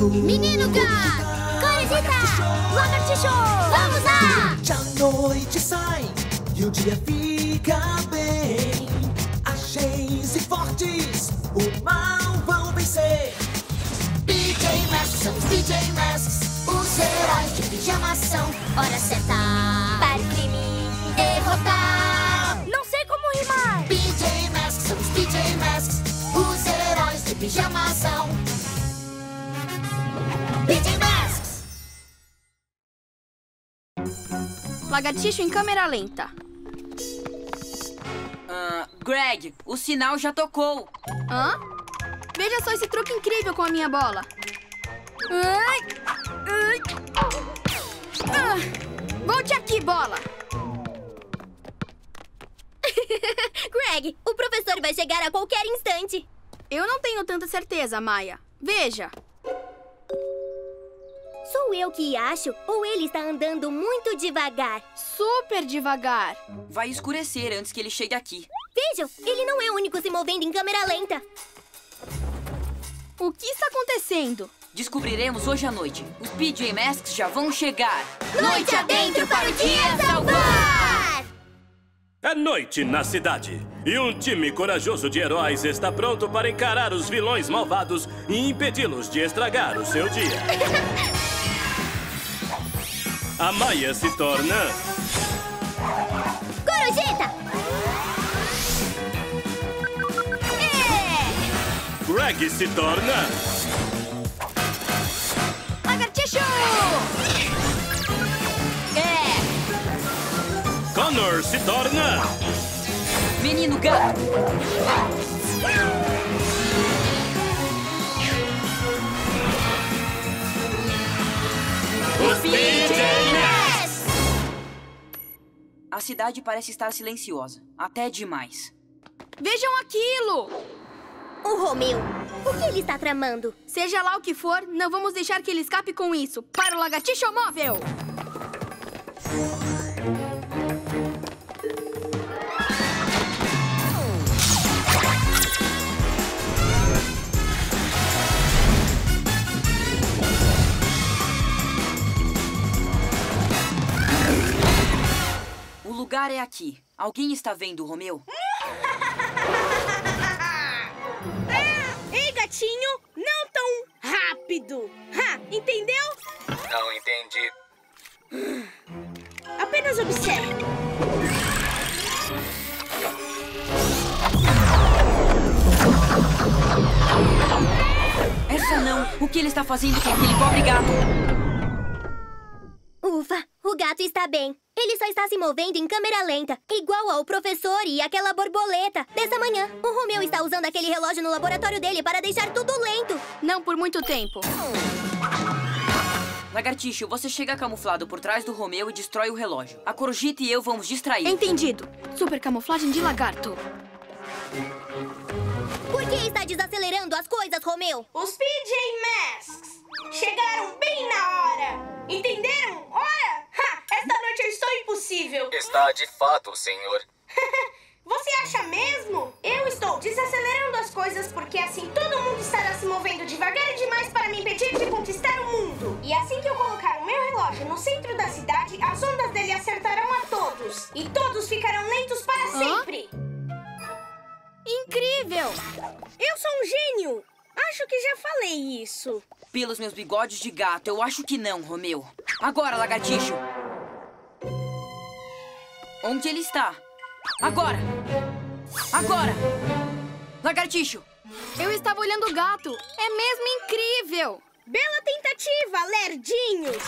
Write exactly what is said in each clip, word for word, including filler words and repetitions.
Gato, Menino Gato, Corujita, Lagartixo, vamos lá! De noite sai e o dia fica bem. Ágeis e fortes, o mal vão vencer. P J Masks, são os P J Masks, os heróis de pijama são. Hora certa para o crime derrotar. Não sei como rimar. P J Masks, são os P J Masks, os heróis de pijama são. P J Masks! Lagartixo em câmera lenta. Uh, Greg, o sinal já tocou. Hã? Veja só esse truque incrível com a minha bola. Ai, ai. Ah, volte aqui, bola. Greg, o professor vai chegar a qualquer instante. Eu não tenho tanta certeza, Maya. Veja. Sou eu que acho, ou ele está andando muito devagar? Super devagar. Vai escurecer antes que ele chegue aqui. Vejam, ele não é o único se movendo em câmera lenta. O que está acontecendo? Descobriremos hoje à noite. Os P J Masks já vão chegar. Noite adentro para o dia salvar! É noite na cidade. E um time corajoso de heróis está pronto para encarar os vilões malvados e impedi-los de estragar o seu dia. A Maya se torna... Corujita! É! Greg se torna... Lagartixo! É! Connor se torna... Menino Gato! Os P J! A cidade parece estar silenciosa. Até demais. Vejam aquilo! O Romeo! O que ele está tramando? Seja lá o que for, não vamos deixar que ele escape com isso. Para o Lagartixo móvel! O lugar é aqui. Alguém está vendo o Romeo? Ei, gatinho! Não tão rápido! Ha, entendeu? Não entendi. Apenas observe. Essa não! O que ele está fazendo com aquele pobre gato? Ufa! O gato está bem. Ele só está se movendo em câmera lenta, igual ao professor e aquela borboleta. Dessa manhã, o Romeo está usando aquele relógio no laboratório dele para deixar tudo lento. Não por muito tempo. Lagartixo, você chega camuflado por trás do Romeo e destrói o relógio. A Corujita e eu vamos distrair. Entendido. Super camuflagem de lagarto. Por que está desacelerando as coisas, Romeo? Os P J Masks chegaram bem na hora. Entenderam? Ora! Ha! Esta noite eu estou impossível. Está de fato, senhor. Você acha mesmo? Eu estou desacelerando as coisas porque assim todo mundo estará se movendo devagar demais para me impedir de conquistar o mundo. E assim que eu colocar o meu relógio no centro da cidade, as ondas dele acertarão a todos. E todos ficarão lentos para Hã? sempre. Incrível! Eu sou um gênio! Acho que já falei isso. Pelos meus bigodes de gato, eu acho que não, Romeo. Agora, Lagartixo! Onde ele está? Agora! Agora! Lagartixo! Eu estava olhando o gato. É mesmo incrível! Bela tentativa, lerdinhos!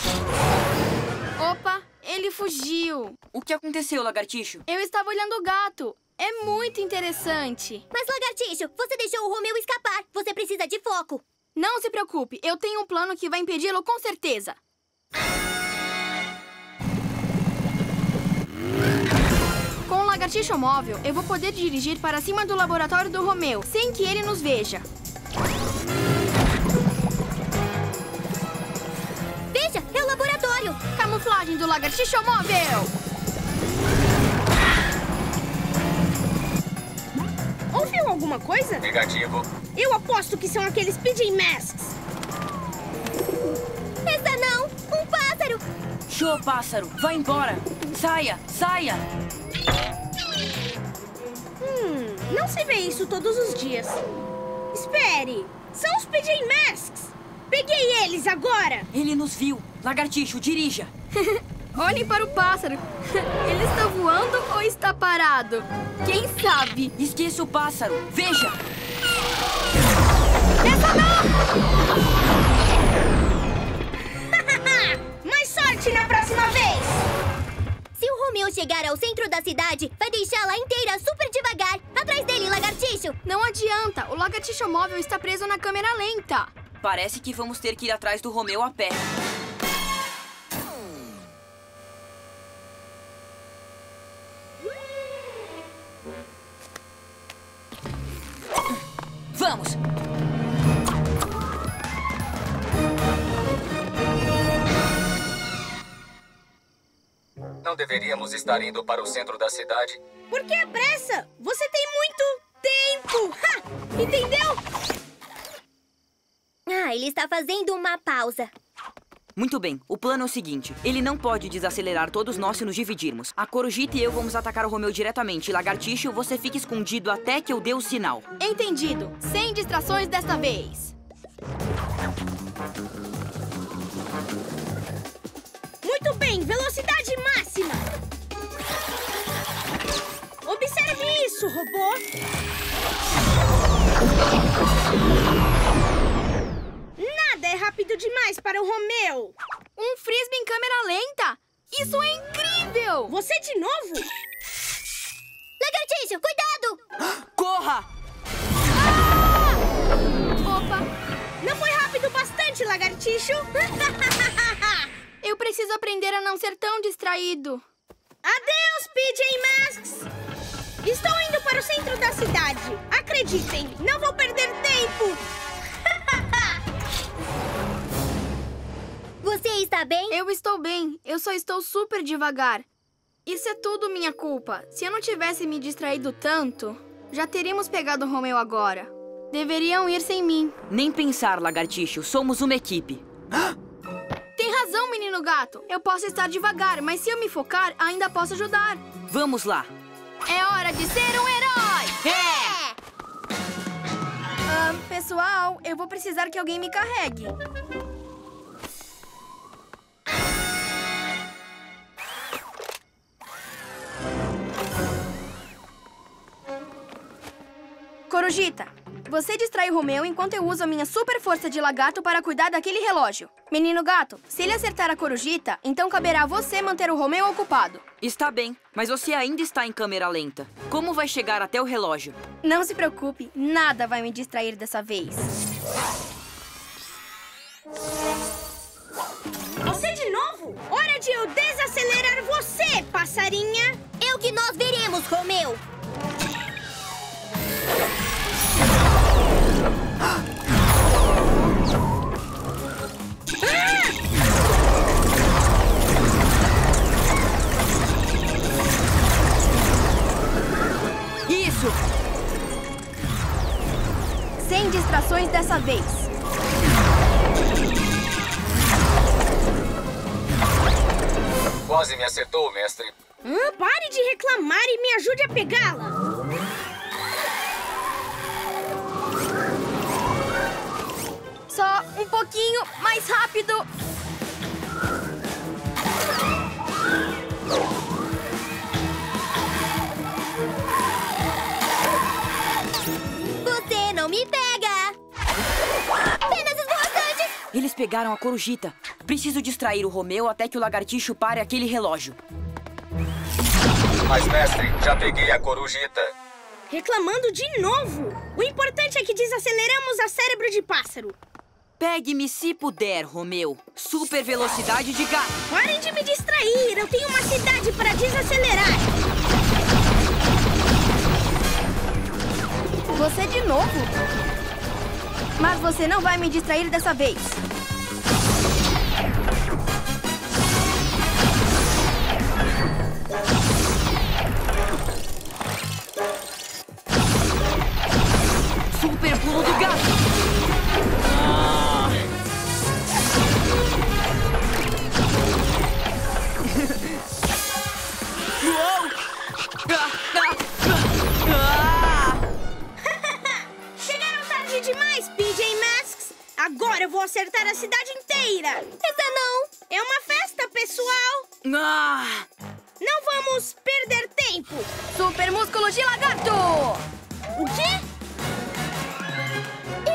Opa, ele fugiu. O que aconteceu, Lagartixo? Eu estava olhando o gato. É muito interessante. Mas, Lagartixo, você deixou o Romeo escapar. Você precisa de foco. Não se preocupe. Eu tenho um plano que vai impedi-lo com certeza. Com o Lagartixo móvel, eu vou poder dirigir para cima do laboratório do Romeo, sem que ele nos veja. Veja, é o laboratório. Camuflagem do Lagartixo móvel. Ouviu alguma coisa? Negativo. Eu aposto que são aqueles P J Masks. achou, pássaro? Vai embora! Saia! Saia! Hum, não se vê isso todos os dias. Espere! São os P J Masks! Peguei eles agora! Ele nos viu! Lagartixo, dirija! Olhem para o pássaro! Ele está voando ou está parado? Quem sabe? Esqueça o pássaro! Veja! Essa não! Mais sorte na próxima vez! Se o Romeo chegar ao centro da cidade, vai deixá-la inteira super devagar! Atrás dele, Lagartixo! Não adianta! O Lagartixo móvel está preso na câmera lenta! Parece que vamos ter que ir atrás do Romeo a pé! Vamos! Não deveríamos estar indo para o centro da cidade. Por que a pressa? Você tem muito tempo! Ha! Entendeu? Ah, ele está fazendo uma pausa. Muito bem, o plano é o seguinte. Ele não pode desacelerar todos nós se nos dividirmos. A Corujita e eu vamos atacar o Romeo diretamente. Lagartixo, você fica escondido até que eu dê o sinal. Entendido. Sem distrações desta vez. Muito bem, velocidade máxima. Observe isso, robô. Nada é rápido demais para o Romeo. Um frisbee em câmera lenta? Isso é incrível! Você de novo? Lagartixo, cuidado! Corra! Ah! Opa! Não foi rápido bastante, Lagartixo? Eu preciso aprender a não ser tão distraído. Adeus, P J Masks! Estou indo para o centro da cidade. Acreditem, não vou perder tempo. Você está bem? Eu estou bem. Eu só estou super devagar. Isso é tudo minha culpa. Se eu não tivesse me distraído tanto, já teríamos pegado o Romeo agora. Deveriam ir sem mim. Nem pensar, Lagartixo. Somos uma equipe. Tem razão, Menino Gato. Eu posso estar devagar, mas se eu me focar, ainda posso ajudar. Vamos lá. É hora de ser um herói! É! Ah, pessoal, eu vou precisar que alguém me carregue. Corujita, você distrai o Romeo enquanto eu uso a minha super força de lagarto para cuidar daquele relógio. Menino Gato, se ele acertar a Corujita, então caberá a você manter o Romeo ocupado. Está bem, mas você ainda está em câmera lenta. Como vai chegar até o relógio? Não se preocupe, nada vai me distrair dessa vez. Você de novo? Hora de eu desacelerar você, passarinha! É o que nós veremos, Romeo! Isso! Sem distrações dessa vez. Quase me acertou, mestre. Hum, pare de reclamar e me ajude a pegá-la. Só um pouquinho mais rápido. Você não me pega! Penas esborraçantes! Eles pegaram a Corujita. Preciso distrair o Romeo até que o Lagartixo pare aquele relógio. Mas, mestre, já peguei a Corujita. Reclamando de novo! O importante é que desaceleramos a cérebro de pássaro. Pegue-me se puder, Romeo. Super velocidade de gato. Parem de me distrair. Eu tenho uma cidade para desacelerar. Você de novo? Mas você não vai me distrair dessa vez. Super pulo do gato. Ah! consertar a cidade inteira. Essa não. É uma festa, pessoal. Ah. Não vamos perder tempo. Super músculo de lagarto. O quê? E...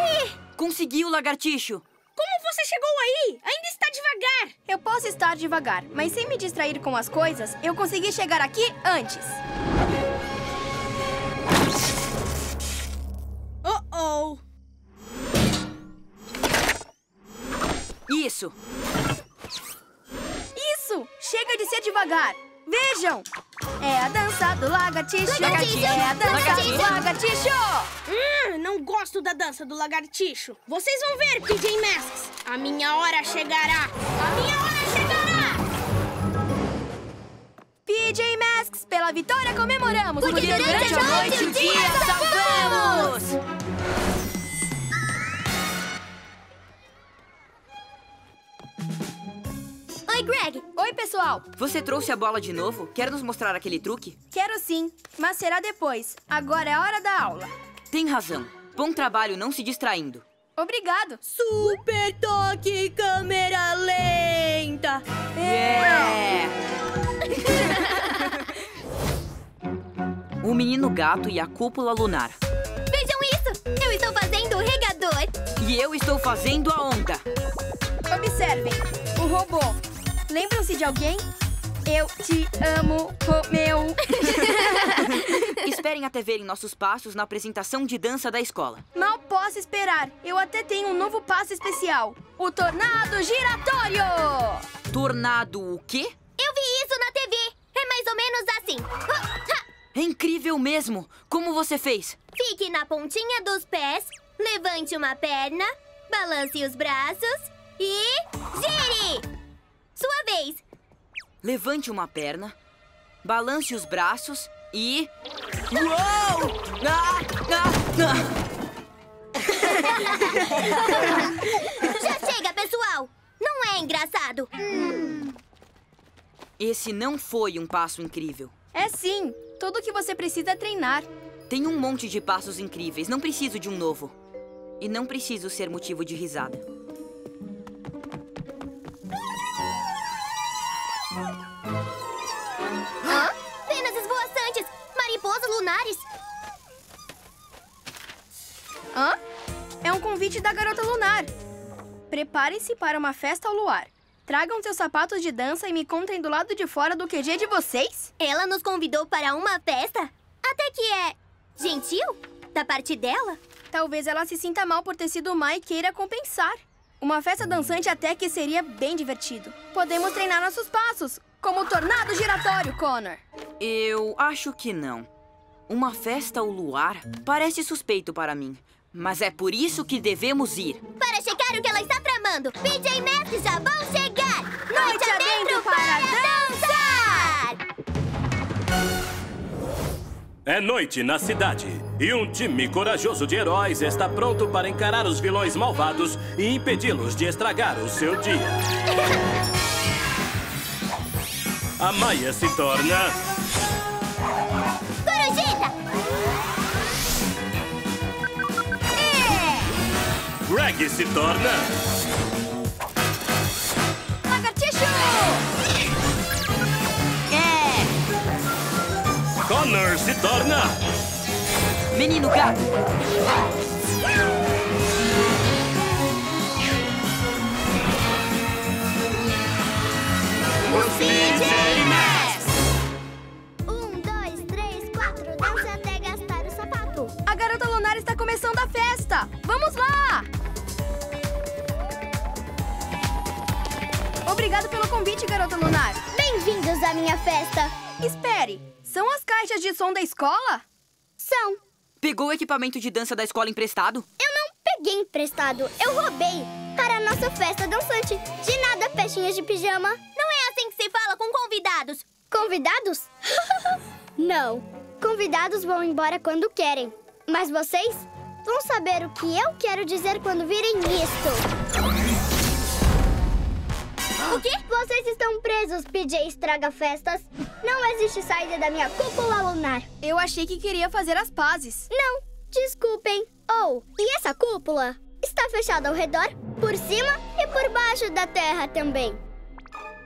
Conseguiu, lagartixo. Como você chegou aí? Ainda está devagar. Eu posso estar devagar, mas sem me distrair com as coisas, eu consegui chegar aqui antes. Oh-oh. Isso. Isso. Chega de ser devagar. Vejam. É a dança do lagartixo. Lagartixo. É a dança lagartixo. do lagartixo. Hum, não gosto da dança do lagartixo. Vocês vão ver, P J Masks. A minha hora chegará. A minha hora chegará. P J Masks, pela vitória comemoramos. Porque, Porque durante, durante a noite o dia, dia salvamos. salvamos. Oi, Greg! Oi, pessoal! Você trouxe a bola de novo? Quer nos mostrar aquele truque? Quero sim, mas será depois. Agora é a hora da aula. Tem razão. Bom trabalho não se distraindo. Obrigado. Super toque, câmera lenta! É! O menino gato e a cúpula lunar. Vejam isso! Eu estou fazendo o regador! E eu estou fazendo a onda! Observem, o robô. Lembram-se de alguém? Eu te amo, Romeo. Esperem até verem nossos passos na apresentação de dança da escola. Mal posso esperar. Eu até tenho um novo passo especial. O tornado giratório. Tornado o quê? Eu vi isso na T V. É mais ou menos assim. É incrível mesmo. Como você fez? Fique na pontinha dos pés, levante uma perna, balance os braços e gire. Sua vez! Levante uma perna, balance os braços e... Uou! Ah, ah, ah. Já chega, pessoal! Não é engraçado! Hum. Esse não foi um passo incrível. É sim! Tudo o que você precisa é treinar. Tem um monte de passos incríveis. Não preciso de um novo. E não preciso ser motivo de risada. Hã? Penas esvoaçantes! Mariposas lunares! Hã? É um convite da Garota Lunar. Preparem-se para uma festa ao luar. Tragam seus sapatos de dança e me contem do lado de fora do Q G de vocês. Ela nos convidou para uma festa? Até que é... gentil? Da parte dela? Talvez ela se sinta mal por ter sido má e queira compensar. Uma festa dançante até que seria bem divertido. Podemos treinar nossos passos, como o tornado giratório, Connor. Eu acho que não. Uma festa ao luar parece suspeito para mim. Mas é por isso que devemos ir. Para checar o que ela está tramando, P J Masks já vão chegar! Noite adentro para dançar! É noite na cidade e um time corajoso de heróis está pronto para encarar os vilões malvados e impedi-los de estragar o seu dia. A Maya se torna... Corujita! É! Greg se torna... Lagartixo! Connor se torna... Menino Gato! O P J Masks! Um, dois, três, quatro, dança até gastar o sapato! A Garota Lunar está começando a festa! Vamos lá! Obrigado pelo convite, Garota Lunar! Bem-vindos à minha festa! Espere! São as caixas de som da escola? São. Pegou o equipamento de dança da escola emprestado? Eu não peguei emprestado, eu roubei para a nossa festa dançante. De nada, festinhas de pijama. Não é assim que se fala com convidados. Convidados? Não. Convidados vão embora quando querem. Mas vocês vão saber o que eu quero dizer quando virem isto. O quê? Vocês estão presos, P J Estraga-Festas. Não existe saída da minha cúpula lunar. Eu achei que queria fazer as pazes. Não, desculpem. Oh, e essa cúpula? está fechado ao redor, por cima e por baixo da terra também.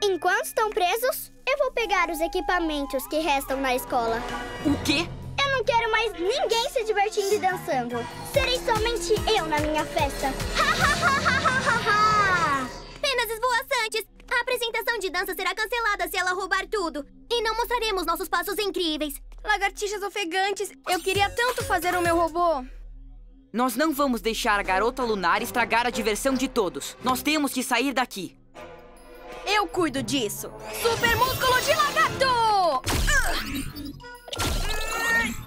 Enquanto estão presos, eu vou pegar os equipamentos que restam na escola. O quê? Eu não quero mais ninguém se divertindo e dançando. Serei somente eu na minha festa. Penas esvoaçantes! A apresentação de dança será cancelada se ela roubar tudo. E não mostraremos nossos passos incríveis. Lagartixas ofegantes, eu queria tanto fazer o meu robô. Nós não vamos deixar a Garota Lunar estragar a diversão de todos. Nós temos que sair daqui. Eu cuido disso. Super músculo de lagarto!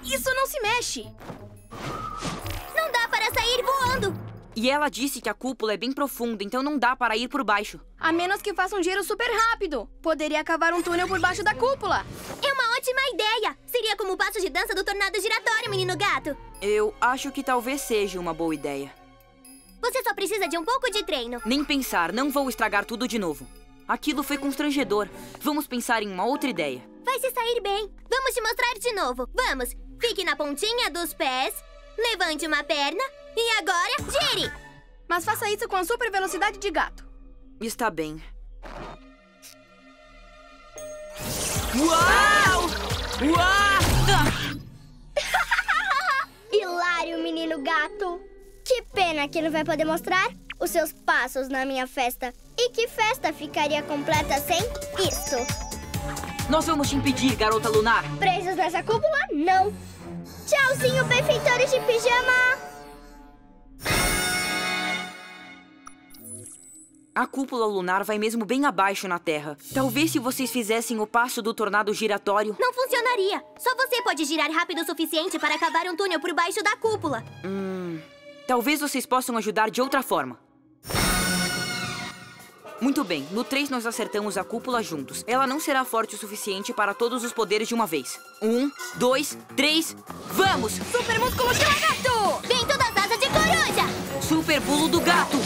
Isso não se mexe. Não dá para sair voando. E ela disse que a cúpula é bem profunda, então não dá para ir por baixo. A menos que faça um giro super rápido. Poderia cavar um túnel por baixo da cúpula. É uma ótima ideia. Seria como o passo de dança do tornado giratório, menino gato. Eu acho que talvez seja uma boa ideia. Você só precisa de um pouco de treino. Nem pensar, não vou estragar tudo de novo. Aquilo foi constrangedor. Vamos pensar em uma outra ideia. Vai se sair bem. Vamos te mostrar de novo. Vamos. Fique na pontinha dos pés. Levante uma perna. E agora, gire! Mas faça isso com a super velocidade de gato. Está bem. Uau! Uau! Hilário, menino gato. Que pena que não vai poder mostrar os seus passos na minha festa. E que festa ficaria completa sem isso? Nós vamos te impedir, Garota Lunar. Presos nessa cúpula, não. Tchauzinho, benfeitores de pijama! A cúpula lunar vai mesmo bem abaixo na Terra. Talvez se vocês fizessem o passo do tornado giratório... Não funcionaria! Só você pode girar rápido o suficiente para cavar um túnel por baixo da cúpula. Hum... Talvez vocês possam ajudar de outra forma. Muito bem, no três nós acertamos a cúpula juntos. Ela não será forte o suficiente para todos os poderes de uma vez. Um, dois, três... Vamos! Super músculo de lagarto! Vem todas as asas de coruja! Super pulo do gato!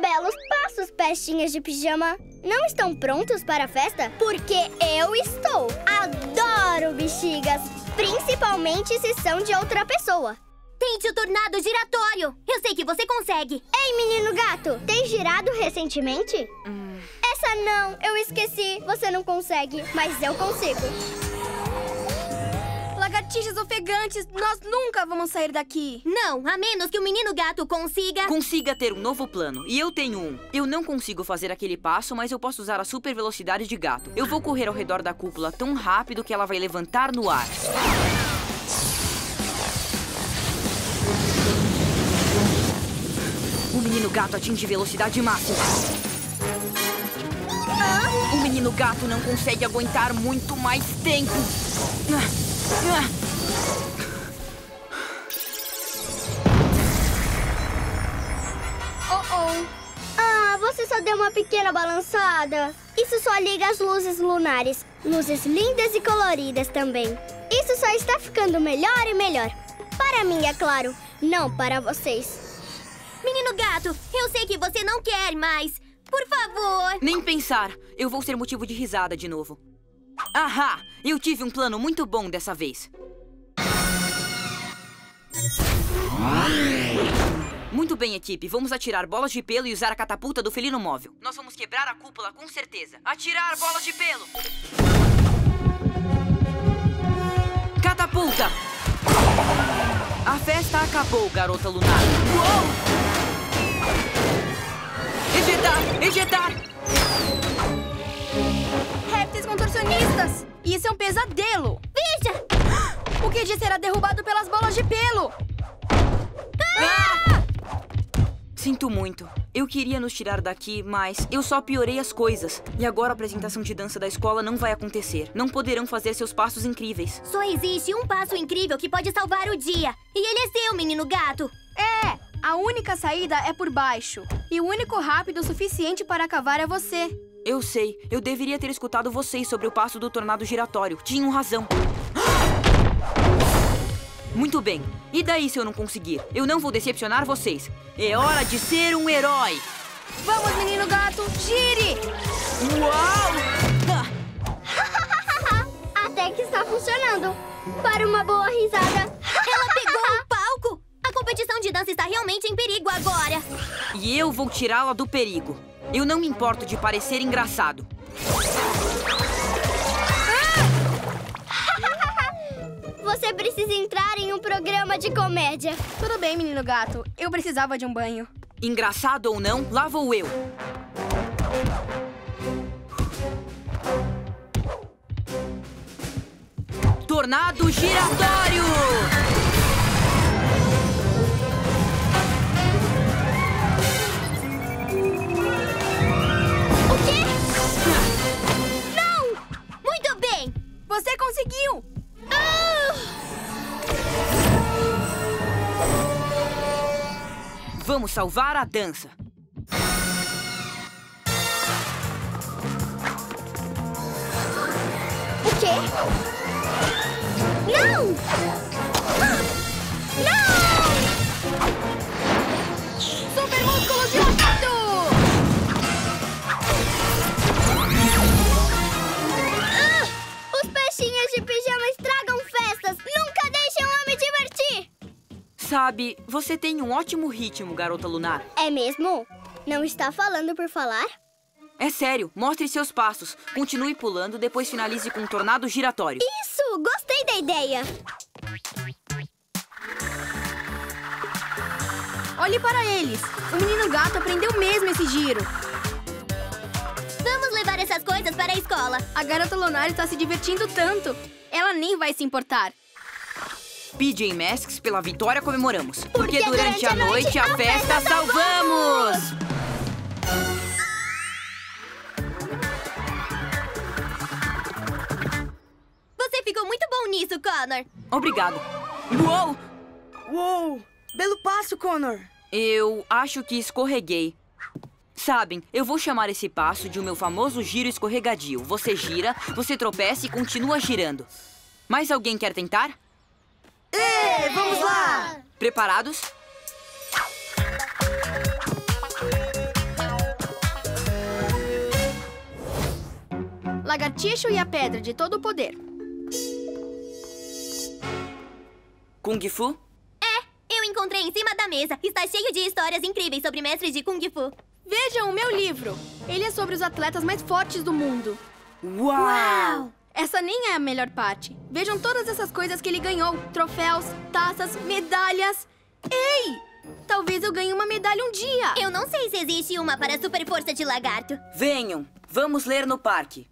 Belos passos, pestinhas de pijama. Não estão prontos para a festa? Porque eu estou. Adoro bexigas, principalmente se são de outra pessoa. Tente o tornado giratório. Eu sei que você consegue. Ei, menino gato, tem girado recentemente? Hum. Essa não, eu esqueci. Você não consegue, mas eu consigo. Lagartixas ofegantes, nós nunca vamos sair daqui. Não, a menos que o menino gato consiga... Consiga ter um novo plano, e eu tenho um. Eu não consigo fazer aquele passo, mas eu posso usar a super velocidade de gato. Eu vou correr ao redor da cúpula tão rápido que ela vai levantar no ar. O menino gato atinge velocidade máxima. Ah? O menino gato não consegue aguentar muito mais tempo. Ah. Oh, oh. Ah, você só deu uma pequena balançada. Isso só liga as luzes lunares. Luzes lindas e coloridas também. Isso só está ficando melhor e melhor. Para mim, é claro. Não para vocês. Menino gato, eu sei que você não quer mais. Por favor. Nem pensar. Eu vou ser motivo de risada de novo. Ahá! Eu tive um plano muito bom dessa vez. Muito bem, equipe. Vamos atirar bolas de pelo e usar a catapulta do felino móvel. Nós vamos quebrar a cúpula com certeza. Atirar bolas de pelo! Catapulta! A festa acabou, Garota Lunar. Uou! Ejetar! Ejetar! Contorcionistas! Isso é um pesadelo! Veja! O que será derrubado pelas bolas de pelo? Ah! Sinto muito. Eu queria nos tirar daqui, mas eu só piorei as coisas. E agora a apresentação de dança da escola não vai acontecer. Não poderão fazer seus passos incríveis. Só existe um passo incrível que pode salvar o dia. E ele é seu, menino gato. É! A única saída é por baixo. E o único rápido o suficiente para cavar é você. Eu sei. Eu deveria ter escutado vocês sobre o passo do tornado giratório. Tinham razão. Muito bem. E daí se eu não conseguir? Eu não vou decepcionar vocês. É hora de ser um herói. Vamos, menino gato. Gire! Uau! Até que está funcionando. funcionando. Para uma boa risada. Ela pegou o palco! A competição de dança está realmente em perigo agora. E eu vou tirá-la do perigo. Eu não me importo de parecer engraçado. Você precisa entrar em um programa de comédia. Tudo bem, menino gato. Eu precisava de um banho. Engraçado ou não, lá vou eu. Tornado giratório! O quê? Não! Muito bem! Você conseguiu! Vamos salvar a dança. O quê? Não! Não! Super músculo dilatado! Ah, os peixinhos de pijama estragam festas! Nunca deixem eu me divertir! Sabe, você tem um ótimo ritmo, Garota Lunar. É mesmo? Não está falando por falar? É sério, mostre seus passos. Continue pulando, depois finalize com um tornado giratório. Isso! Gostei da ideia! Olhe para eles! O menino gato aprendeu mesmo esse giro. Vamos levar essas coisas para a escola. A Garota Lunar está se divertindo tanto. Ela nem vai se importar. P J Masks, pela vitória comemoramos. Porque, Porque durante, durante a noite, a, noite, a festa, festa salvamos! Você ficou muito bom nisso, Connor. Obrigado. Uou! Uou! Belo passo, Connor. Eu acho que escorreguei. Sabem, eu vou chamar esse passo de o meu famoso giro escorregadio. Você gira, você tropeça e continua girando. Mais alguém quer tentar? Ei, vamos lá! Preparados? Lagartixo e a Pedra de Todo o Poder. Kung Fu? É, eu encontrei em cima da mesa. Está cheio de histórias incríveis sobre mestres de Kung Fu. Vejam o meu livro. Ele é sobre os atletas mais fortes do mundo. Uau! Uau! Essa nem é a melhor parte. Vejam todas essas coisas que ele ganhou. Troféus, taças, medalhas. Ei! Talvez eu ganhe uma medalha um dia. Eu não sei se existe uma para a super força de lagarto. Venham, vamos ler no parque.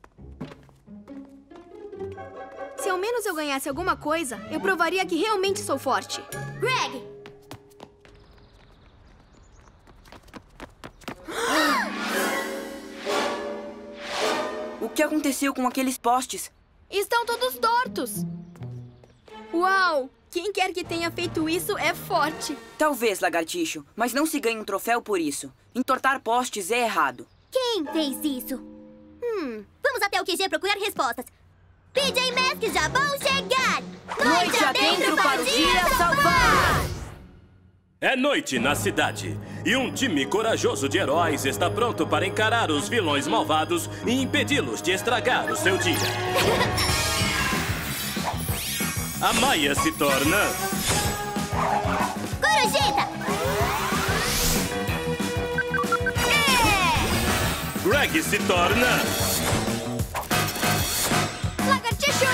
Se ao menos eu ganhasse alguma coisa, eu provaria que realmente sou forte. Greg! O que aconteceu com aqueles postes? Estão todos tortos! Uau! Quem quer que tenha feito isso é forte! Talvez, Lagartixo, mas não se ganhe um troféu por isso. Entortar postes é errado. Quem fez isso? Hum, vamos até o Q G procurar respostas. P J Masks já vão chegar! Noite adentro para o dia salvar! É noite na cidade, e um time corajoso de heróis está pronto para encarar os vilões malvados e impedi-los de estragar o seu dia. A Maya se torna... Corujita! É! Greg se torna... Lagartixo!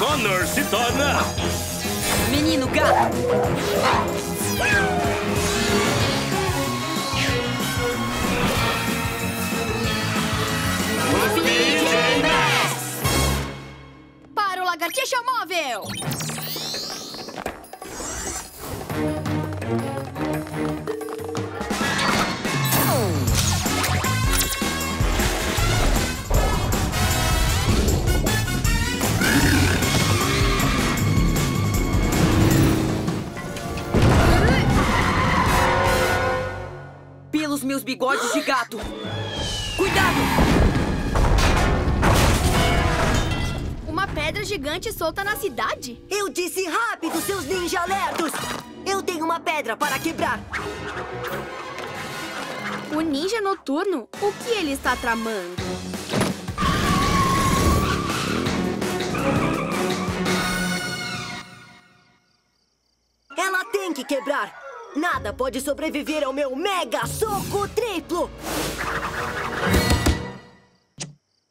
Connor se torna... Menino Gato! Para o Lagartixa Móvel! Pelos meus bigodes de gato. Cuidado! Uma pedra gigante solta na cidade? Eu disse rápido, seus ninja lerdos! Eu tenho uma pedra para quebrar. O Ninja Noturno? O que ele está tramando? que quebrar. Nada pode sobreviver ao meu mega soco triplo.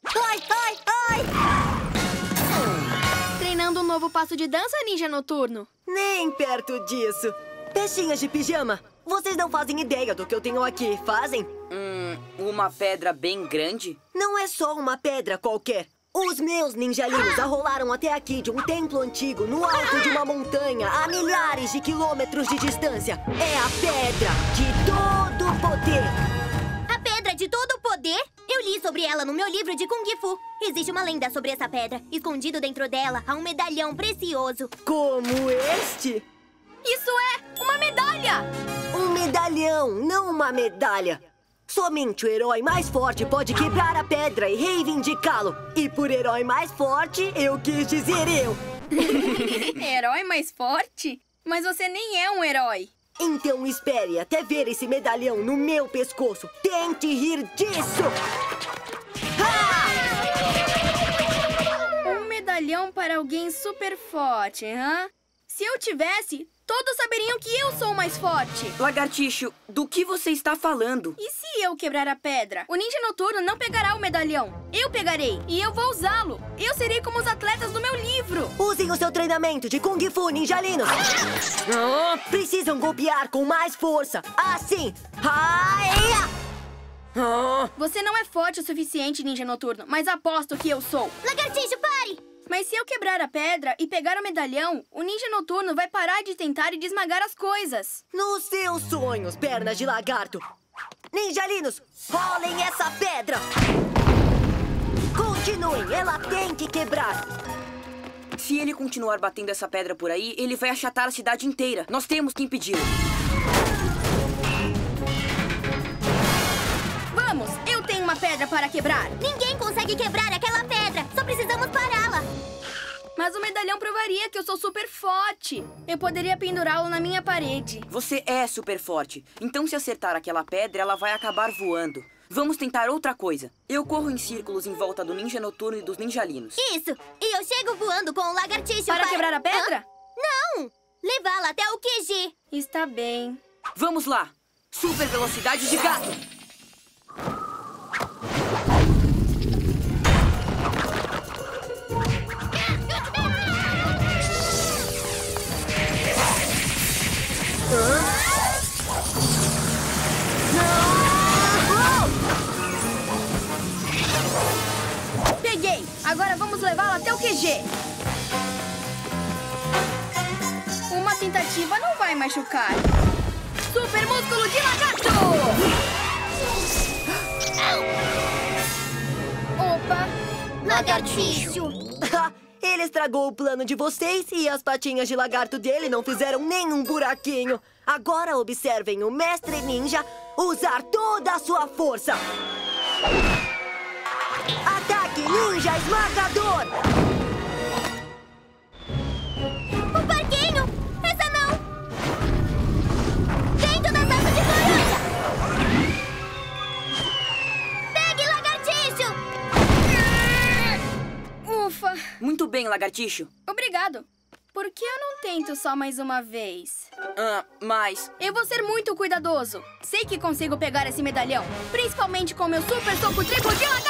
Ai, ai, ai! Treinando um novo passo de dança, Ninja Noturno? Nem perto disso. Peixinhas de pijama, vocês não fazem ideia do que eu tenho aqui, fazem? Hum, uma pedra bem grande? Não é só uma pedra qualquer. Os meus ninjalinhos arrolaram até aqui de um templo antigo no alto de uma montanha a milhares de quilômetros de distância. É a pedra de todo o poder. A pedra de todo o poder? Eu li sobre ela no meu livro de Kung Fu. Existe uma lenda sobre essa pedra. Escondido dentro dela há um medalhão precioso. Como este? Isso é uma medalha! Um medalhão, não uma medalha. Somente o herói mais forte pode quebrar a pedra e reivindicá-lo. E por herói mais forte, eu quis dizer eu. Herói mais forte? Mas você nem é um herói. Então espere até ver esse medalhão no meu pescoço. Tente rir disso! Ah! Um medalhão para alguém super forte, hã? Se eu tivesse... todos saberiam que eu sou o mais forte. Lagartixo, do que você está falando? E se eu quebrar a pedra? O Ninja Noturno não pegará o medalhão. Eu pegarei e eu vou usá-lo. Eu serei como os atletas do meu livro. Usem o seu treinamento de Kung Fu, ninjalinos. Ah! Precisam golpear com mais força. Assim. Ah! Você não é forte o suficiente, Ninja Noturno, mas aposto que eu sou. Lagartixo, pare! Mas se eu quebrar a pedra e pegar o medalhão, o Ninja Noturno vai parar de tentar e de esmagar as coisas. Nos seus sonhos, pernas de lagarto. Ninjalinos, rolem essa pedra. Continuem, ela tem que quebrar. Se ele continuar batendo essa pedra por aí, ele vai achatar a cidade inteira. Nós temos que impedi-lo. Vamos, eu tenho uma pedra para quebrar. Ninguém consegue quebrar aquela pedra. Só precisamos pará-la. Mas o medalhão provaria que eu sou super forte. Eu poderia pendurá-lo na minha parede. Você é super forte. Então, se acertar aquela pedra, ela vai acabar voando. Vamos tentar outra coisa. Eu corro em círculos em volta do Ninja Noturno e dos ninjalinos. Isso! E eu chego voando com o lagartixo para... Para quebrar a pedra? Hã? Não! Levá-la até o Q G. Está bem. Vamos lá! Super velocidade de gato! Peguei! Agora vamos levá-la até o Q G. Uma tentativa não vai machucar. Super músculo de lagarto! Opa! Lagartixo! Ele estragou o plano de vocês e as patinhas de lagarto dele não fizeram nenhum buraquinho. Agora observem o mestre ninja usar toda a sua força. Ataque ninja esmagador! O barquinho! Essa não! Dentro da taça de laranja! Pegue, lagartixo! Ufa! Muito bem, lagartixo. Obrigado. Por que eu não tento só mais uma vez? Ah, mas... Eu vou ser muito cuidadoso. Sei que consigo pegar esse medalhão. Principalmente com meu super soco triplo de lagarto!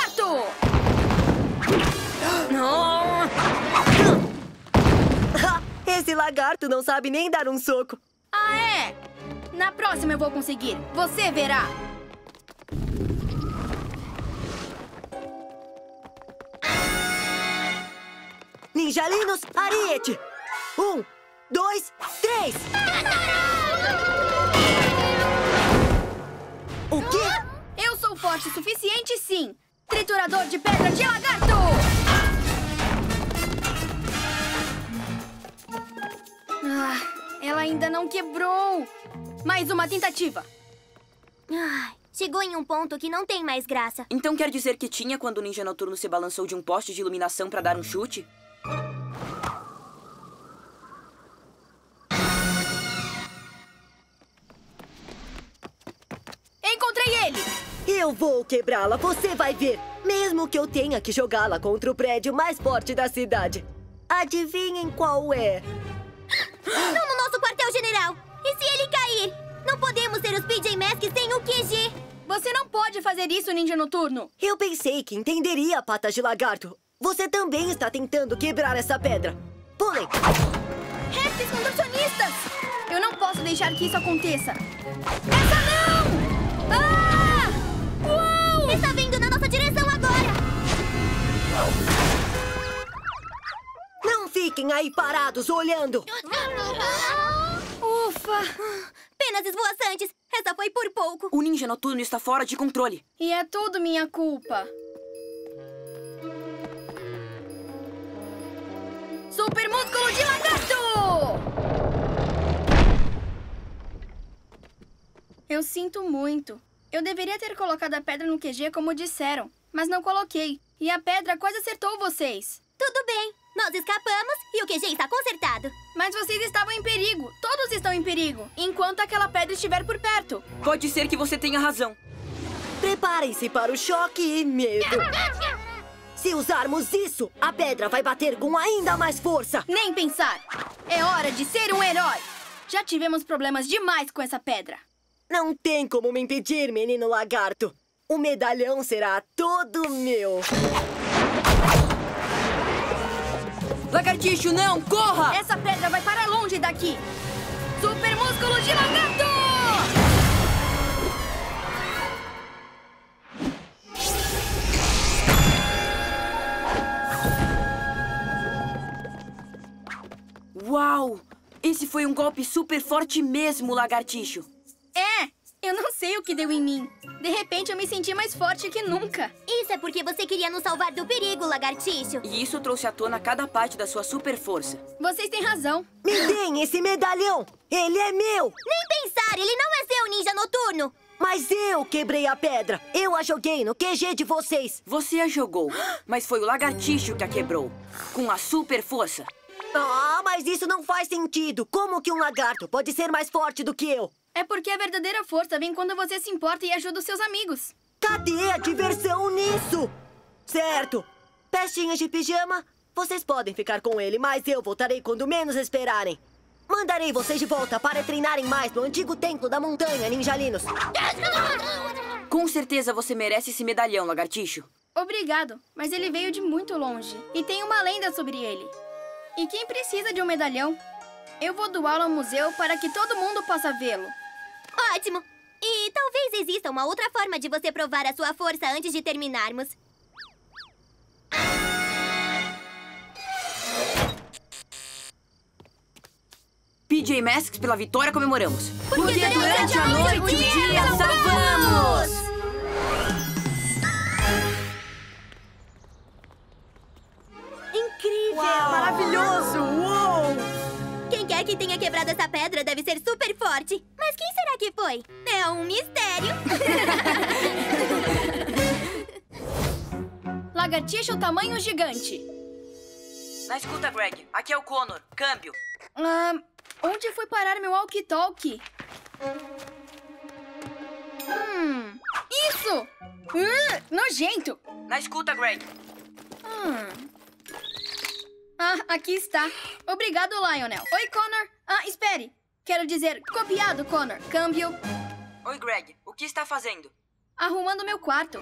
Esse lagarto não sabe nem dar um soco. Ah, é? Na próxima eu vou conseguir. Você verá. Ninjalinos, ariete! Um, dois, três! O quê? Eu sou forte o suficiente, sim! Triturador de pedra de lagarto! Ah, ela ainda não quebrou! Mais uma tentativa! Ai... Chegou em um ponto que não tem mais graça. Então quer dizer que tinha quando o Ninja Noturno se balançou de um poste de iluminação para dar um chute? Encontrei ele! Eu vou quebrá-la, você vai ver! Mesmo que eu tenha que jogá-la contra o prédio mais forte da cidade. Adivinhem qual é? Não no nosso quartel general! E P J Masks tem o Q G. Você não pode fazer isso, Ninja Noturno. Eu pensei que entenderia, Patas de Lagarto. Você também está tentando quebrar essa pedra. Pulem! Répteis contorcionistas! Eu não posso deixar que isso aconteça. Essa não! Ah! Uou! Está vindo na nossa direção agora! Não fiquem aí parados olhando! Ufa! Penas esvoaçantes! Essa foi por pouco! O Ninja Noturno está fora de controle! E é tudo minha culpa! Super músculo de lagarto! Eu sinto muito. Eu deveria ter colocado a pedra no Q G como disseram, mas não coloquei. E a pedra quase acertou vocês. Tudo bem. Nós escapamos e o Q G está consertado. Mas vocês estavam em perigo. Todos estão em perigo, enquanto aquela pedra estiver por perto. Pode ser que você tenha razão. Preparem-se para o choque e medo. Se usarmos isso, a pedra vai bater com ainda mais força. Nem pensar. É hora de ser um herói. Já tivemos problemas demais com essa pedra. Não tem como me impedir, menino lagarto. O medalhão será todo meu. Lagartixo, não! Corra! Essa pedra vai para longe daqui. Super músculo de lagarto! Uau! Esse foi um golpe super forte mesmo, Lagartixo. É, eu não sei o que deu em mim. De repente eu me senti mais forte que nunca. Isso é porque você queria nos salvar do perigo, Lagartixo. E isso trouxe à tona cada parte da sua super força. Vocês têm razão. Me deem esse medalhão! Ele é meu! Nem pensar, ele não é seu, Ninja Noturno! Mas eu quebrei a pedra. Eu a joguei no Q G de vocês. Você a jogou, mas foi o Lagartixo que a quebrou. Com a super força. Ah, mas isso não faz sentido. Como que um lagarto pode ser mais forte do que eu? É porque a verdadeira força vem quando você se importa e ajuda os seus amigos. Cadê a diversão nisso? Certo. Pestinhas de pijama, vocês podem ficar com ele, mas eu voltarei quando menos esperarem. Mandarei vocês de volta para treinarem mais no antigo templo da montanha, ninjalinos. Com certeza você merece esse medalhão, Lagartixo. Obrigado, mas ele veio de muito longe. E tem uma lenda sobre ele. E quem precisa de um medalhão? Eu vou doá-lo ao museu para que todo mundo possa vê-lo. Ótimo! E talvez exista uma outra forma de você provar a sua força antes de terminarmos. P J Masks, pela vitória comemoramos. Porque, Porque durante, durante a noite, noite o dia, dia salvamos! salvamos! Incrível! Uau. Maravilhoso! Uou! Quem quer que tenha quebrado essa pedra deve ser super forte. Mas quem será que foi? É um mistério. Lagartixa, o tamanho gigante. Na escuta, Greg. Aqui é o Connor. Câmbio. Ah, onde foi parar meu walkie-talkie? Hum, isso! Uh, nojento! Na escuta, Greg. Hum... Ah, aqui está. Obrigado, Lionel. Oi, Connor. Ah, espere. Quero dizer, copiado, Connor. Câmbio. Oi, Greg. O que está fazendo? Arrumando meu quarto.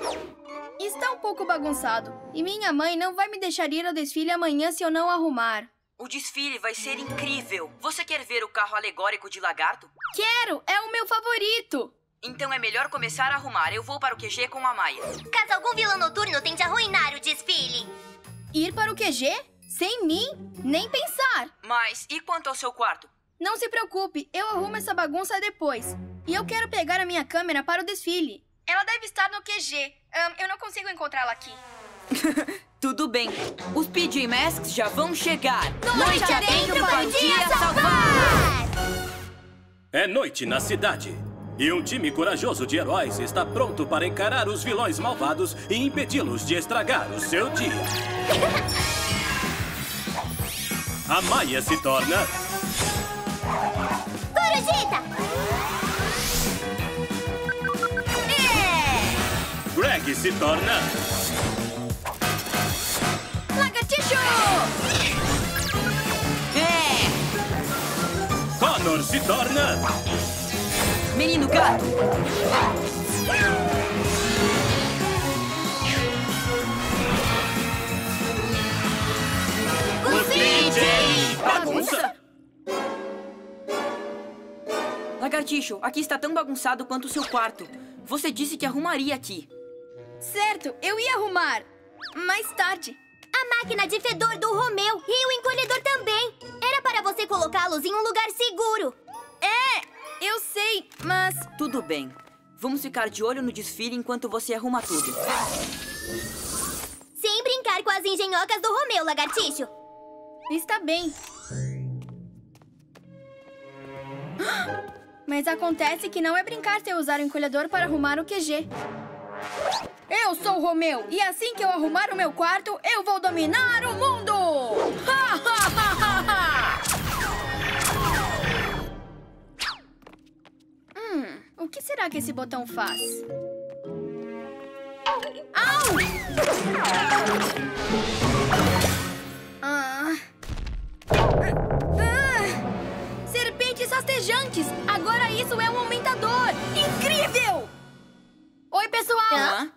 Está um pouco bagunçado. E minha mãe não vai me deixar ir ao desfile amanhã se eu não arrumar. O desfile vai ser incrível. Você quer ver o carro alegórico de lagarto? Quero! É o meu favorito. Então é melhor começar a arrumar. Eu vou para o Q G com a Maya. Caso algum vilão noturno tente arruinar o desfile. Ir para o Q G? Sem mim, nem pensar. Mas e quanto ao seu quarto? Não se preocupe, eu arrumo essa bagunça depois. E eu quero pegar a minha câmera para o desfile. Ela deve estar no Q G. Um, eu não consigo encontrá-la aqui. Tudo bem. Os P J Masks já vão chegar. Noite, noite adentro, bom dia salvar! É noite na cidade. E um time corajoso de heróis está pronto para encarar os vilões malvados e impedi-los de estragar o seu dia. A Maya se torna... Corujita! É! Greg se torna... Lagartixo! É! Connor se torna... Menino Gato! O D J bagunça! Lagartixo, aqui está tão bagunçado quanto o seu quarto. Você disse que arrumaria aqui. Certo, eu ia arrumar. Mais tarde. A máquina de fedor do Romeo e o encolhedor também. Era para você colocá-los em um lugar seguro. É, eu sei, mas... Tudo bem. Vamos ficar de olho no desfile enquanto você arruma tudo. Sem brincar com as engenhocas do Romeo, Lagartixo. Está bem. Mas acontece que não é brincar se eu usar o encolhedor para arrumar o Q G. Eu sou o Romeo, e assim que eu arrumar o meu quarto, eu vou dominar o mundo! Ha, ha, ha, ha, ha. Hum, o que será que esse botão faz? Au! Ah. Ah. Serpentes rastejantes! Agora isso é um aumentador! Incrível! Oi, pessoal! Ah.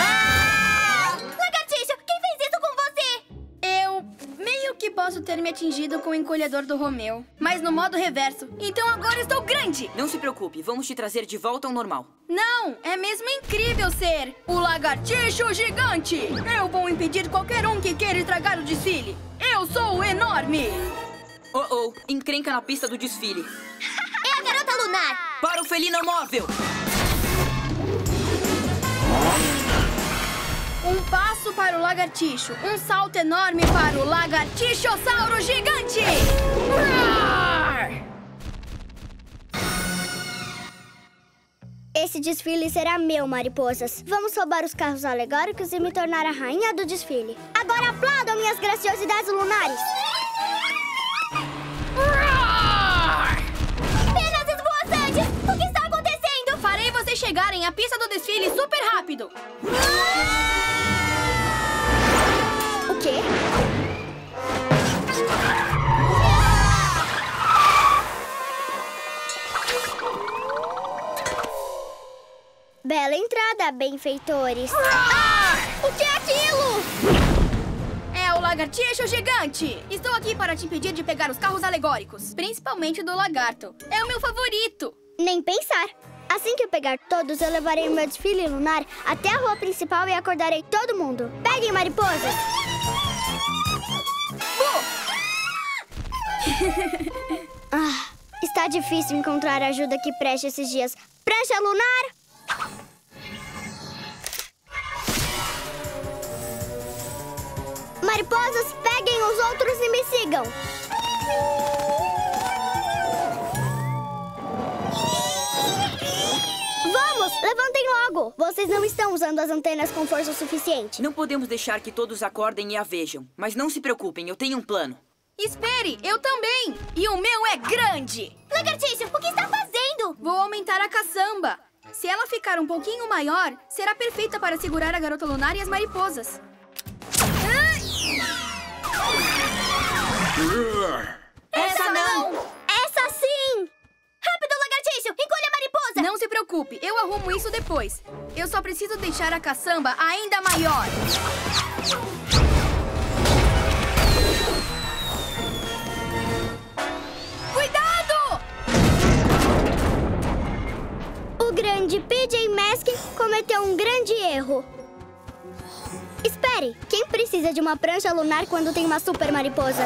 Ah! Lagartixo, quem fez isso com você? Eu meio que posso ter me atingido com o encolhedor do Romeo, mas no modo reverso. Então agora estou grande! Não se preocupe, vamos te trazer de volta ao normal. Não, é mesmo incrível ser o Lagartixo gigante! Eu vou impedir qualquer um que queira estragar o desfile. Eu sou o enorme! Oh, oh, encrenca na pista do desfile. É a Garota Lunar! Para o felino móvel! Um passo para o Lagartixo, um salto enorme para o Lagartixossauro gigante! Roar! Esse desfile será meu, mariposas. Vamos roubar os carros alegóricos e me tornar a rainha do desfile. Agora aplaudam minhas graciosidades lunares! Roar! Penas esvoaçantes! O que está acontecendo? Farei vocês chegarem à pista do desfile super rápido! Roar! O quê? Bela entrada, benfeitores. Ah! O que é aquilo? É o Lagartixo gigante. Estou aqui para te impedir de pegar os carros alegóricos, principalmente o do lagarto. É o meu favorito. Nem pensar. Assim que eu pegar todos, eu levarei o meu desfile lunar até a rua principal e acordarei todo mundo. Peguem, mariposas! Ah, está difícil encontrar ajuda que preste esses dias. Prancha lunar! Mariposas, peguem os outros e me sigam! Vamos, levantem logo! Vocês não estão usando as antenas com força suficiente. Não podemos deixar que todos acordem e a vejam. Mas não se preocupem, eu tenho um plano. Espere, eu também! E o meu é grande! Lagartixo, o que está fazendo? Vou aumentar a caçamba. Se ela ficar um pouquinho maior, será perfeita para segurar a Garota Lunar e as mariposas. Essa não! Essa sim! Rápido, Lagartixo! Encolha a mariposa! Não se preocupe, eu arrumo isso depois. Eu só preciso deixar a caçamba ainda maior. O grande P J Masks cometeu um grande erro. Espere, quem precisa de uma prancha lunar quando tem uma super mariposa?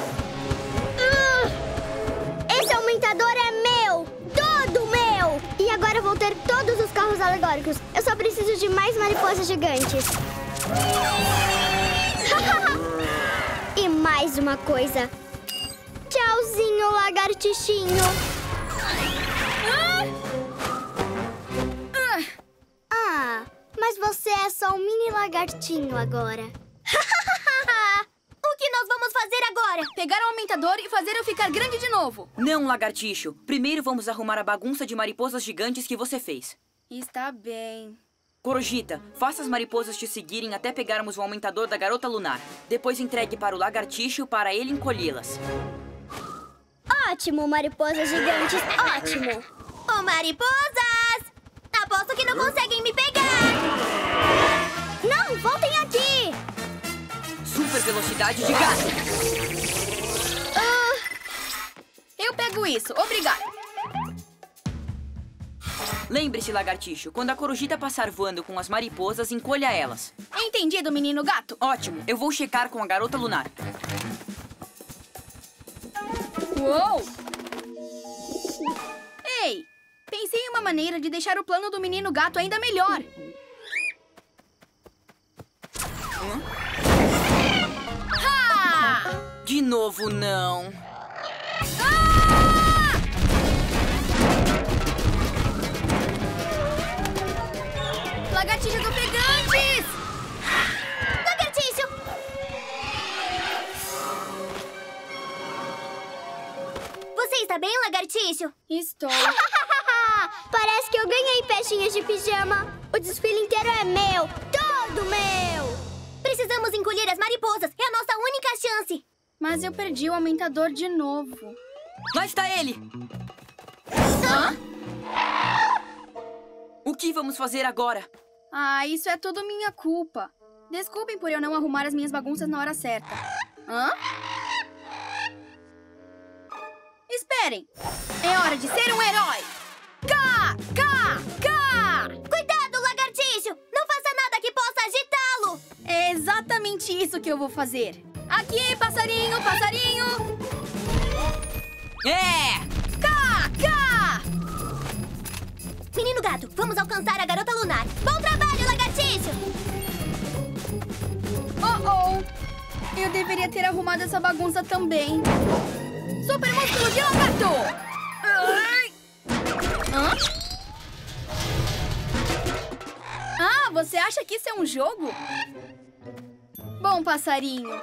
Uh, esse aumentador é meu! Todo meu! E agora eu vou ter todos os carros alegóricos. Eu só preciso de mais mariposas gigantes. E mais uma coisa. Tchauzinho, lagartixinho. Ah! Ah, mas você é só um mini lagartinho agora. O que nós vamos fazer agora? Pegar o aumentador e fazer eu ficar grande de novo. Não, Lagartixo. Primeiro vamos arrumar a bagunça de mariposas gigantes que você fez. Está bem. Corujita, faça as mariposas te seguirem até pegarmos o aumentador da Garota Lunar. Depois entregue para o Lagartixo para ele encolhê-las. Ótimo, mariposas gigantes, ótimo. Ô, mariposa! aposto que não conseguem me pegar! Não, voltem aqui! Super velocidade de gato! Uh, eu pego isso, obrigado! Lembre-se, Lagartixo, quando a Corujita passar voando com as mariposas, encolha elas. Entendido, Menino Gato. Ótimo, eu vou checar com a Garota Lunar. Uou! Ei, pensei em uma maneira de deixar o plano do Menino Gato ainda melhor. Hum? Ha! De novo, não. Ah! Lagartixa do Pegantes! Lagartixo! Você está bem, Lagartixo? Estou. Parece que eu ganhei pecinhas de pijama. O desfile inteiro é meu, todo meu! Precisamos encolher as mariposas, é a nossa única chance. Mas eu perdi o aumentador de novo. Lá está ele! Hã? O que vamos fazer agora? Ah, isso é tudo minha culpa. Desculpem por eu não arrumar as minhas bagunças na hora certa. Hã? Esperem! É hora de ser um herói! Cá! Cá! Cá! Cuidado, Lagartixo! Não faça nada que possa agitá-lo! É exatamente isso que eu vou fazer. Aqui, passarinho, passarinho! É! Cá! Cá! Menino Gato, vamos alcançar a Garota Lunar. Bom trabalho, Lagartixo! Oh, oh! Eu deveria ter arrumado essa bagunça também. Super músculo de lagarto! Hã? Ah, você acha que isso é um jogo? Bom, passarinho.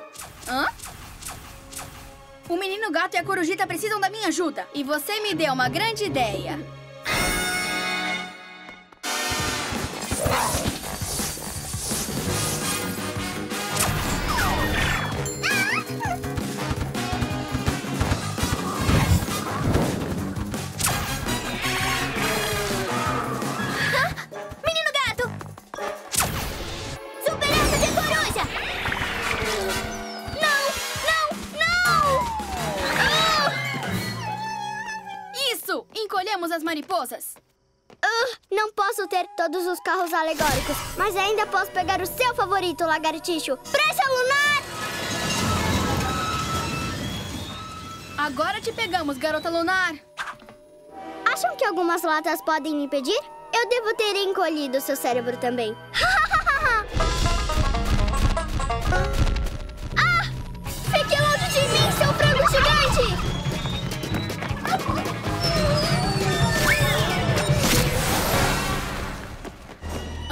Hã? O Menino Gato e a Corujita precisam da minha ajuda. E você me deu uma grande ideia. As mariposas. Uh, não posso ter todos os carros alegóricos, mas ainda posso pegar o seu favorito, Lagartixo. Prancha Lunar! Agora te pegamos, Garota Lunar. Acham que algumas latas podem me impedir? Eu devo ter encolhido seu cérebro também. Ah! Fique longe de mim, seu frango gigante!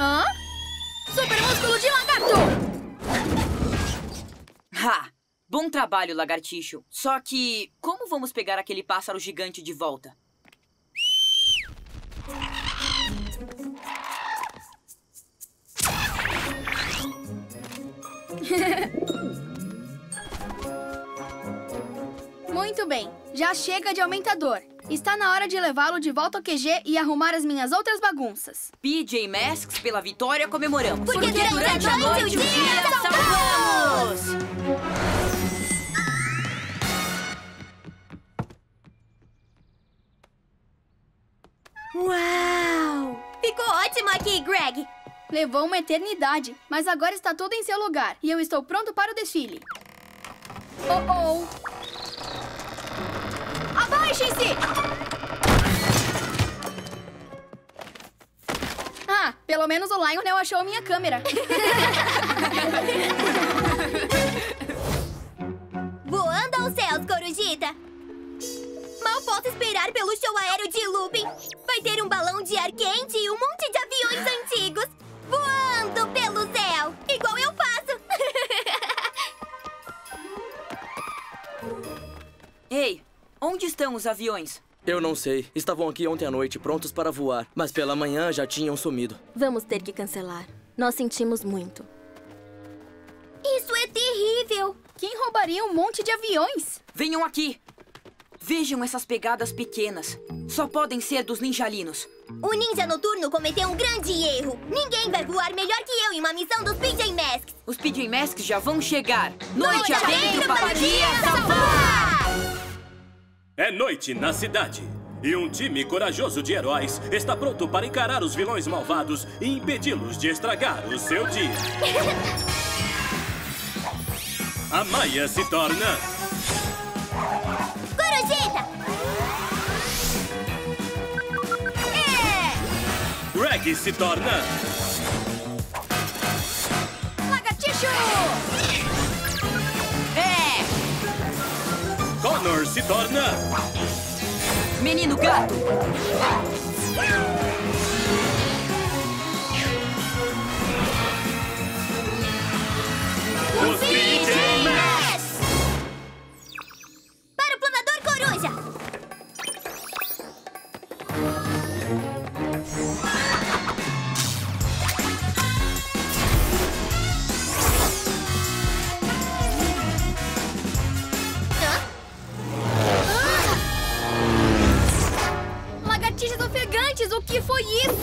Hã? Super músculo de lagarto! Ha! Bom trabalho, Lagartixo. Só que, como vamos pegar aquele pássaro gigante de volta? Muito bem. Já chega de aumentador. Está na hora de levá-lo de volta ao Q G e arrumar as minhas outras bagunças. P J Masks, pela vitória comemoramos. Porque, Porque durante, durante a noite, a noite o dia, dia salvamos! Uau! Ficou ótimo aqui, Greg! Levou uma eternidade, mas agora está tudo em seu lugar. E eu estou pronto para o desfile. Oh, oh! Abaixem-se! Ah, pelo menos o Lionel achou a minha câmera. Voando aos céus, Corujita! Mal posso esperar pelo show aéreo de Lupin. Vai ter um balão de ar quente e um monte de aviões antigos. Voando pelo céu, igual eu faço. Ei! Onde estão os aviões? Eu não sei. Estavam aqui ontem à noite, prontos para voar. Mas pela manhã já tinham sumido. Vamos ter que cancelar. Nós sentimos muito. Isso é terrível! Quem roubaria um monte de aviões? Venham aqui! Vejam essas pegadas pequenas. Só podem ser dos ninjalinos. O Ninja Noturno cometeu um grande erro. Ninguém vai voar melhor que eu em uma missão dos P J Masks. Os P J Masks já vão chegar. Noite, noite adentro para o dia salvar! É noite na cidade. E um time corajoso de heróis está pronto para encarar os vilões malvados e impedi-los de estragar o seu dia. A Maya se torna... Corujita! É! Greg se torna... Lagartixo! É! Connor se torna... Menino Gato! Os P J Masks! Para o planador coruja! Hã? Ah! Lagartixas ofegantes, o que foi isso?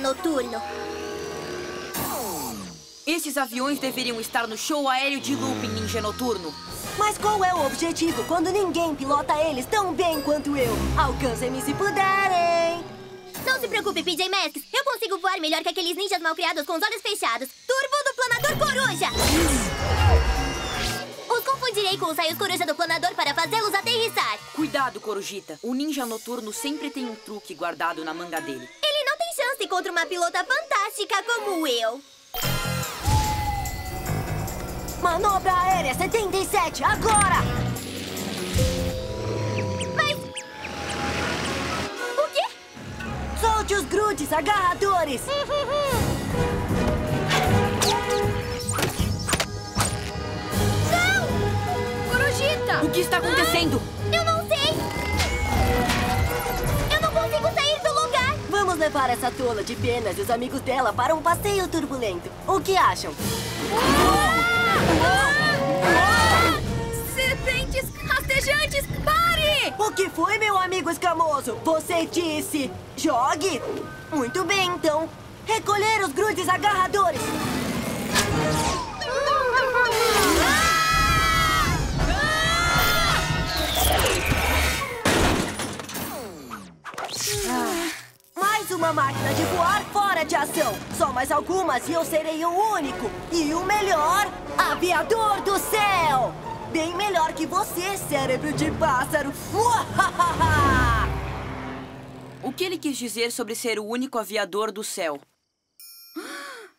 Noturno. Esses aviões deveriam estar no show aéreo de Lupin, Ninja Noturno. Mas qual é o objetivo quando ninguém pilota eles tão bem quanto eu? Alcancem-me se puderem! Não se preocupe, P J Masks. Eu consigo voar melhor que aqueles ninjas malcriados com os olhos fechados. Turbo do Planador Coruja! Os confundirei com os raios coruja do planador para fazê-los aterrissar. Cuidado, Corujita. O Ninja Noturno sempre tem um truque guardado na manga dele. Chance contra uma pilota fantástica como eu. Manobra aérea setenta e sete, agora! Mas... O quê? Solte os grudes agarradores! Não! Corujita! O que está acontecendo? Ah, eu não sei! Eu não consigo sair! Vamos levar essa tola de penas e os amigos dela para um passeio turbulento. O que acham? Ah! Ah! Ah! Serpentes rastejantes, pare! O que foi, meu amigo escamoso? Você disse, jogue! Muito bem, então. Recolher os grudes agarradores. Uma máquina de voar fora de ação. Só mais algumas e eu serei o único e o melhor aviador do céu. Bem melhor que você, cérebro de pássaro. O que ele quis dizer sobre ser o único aviador do céu?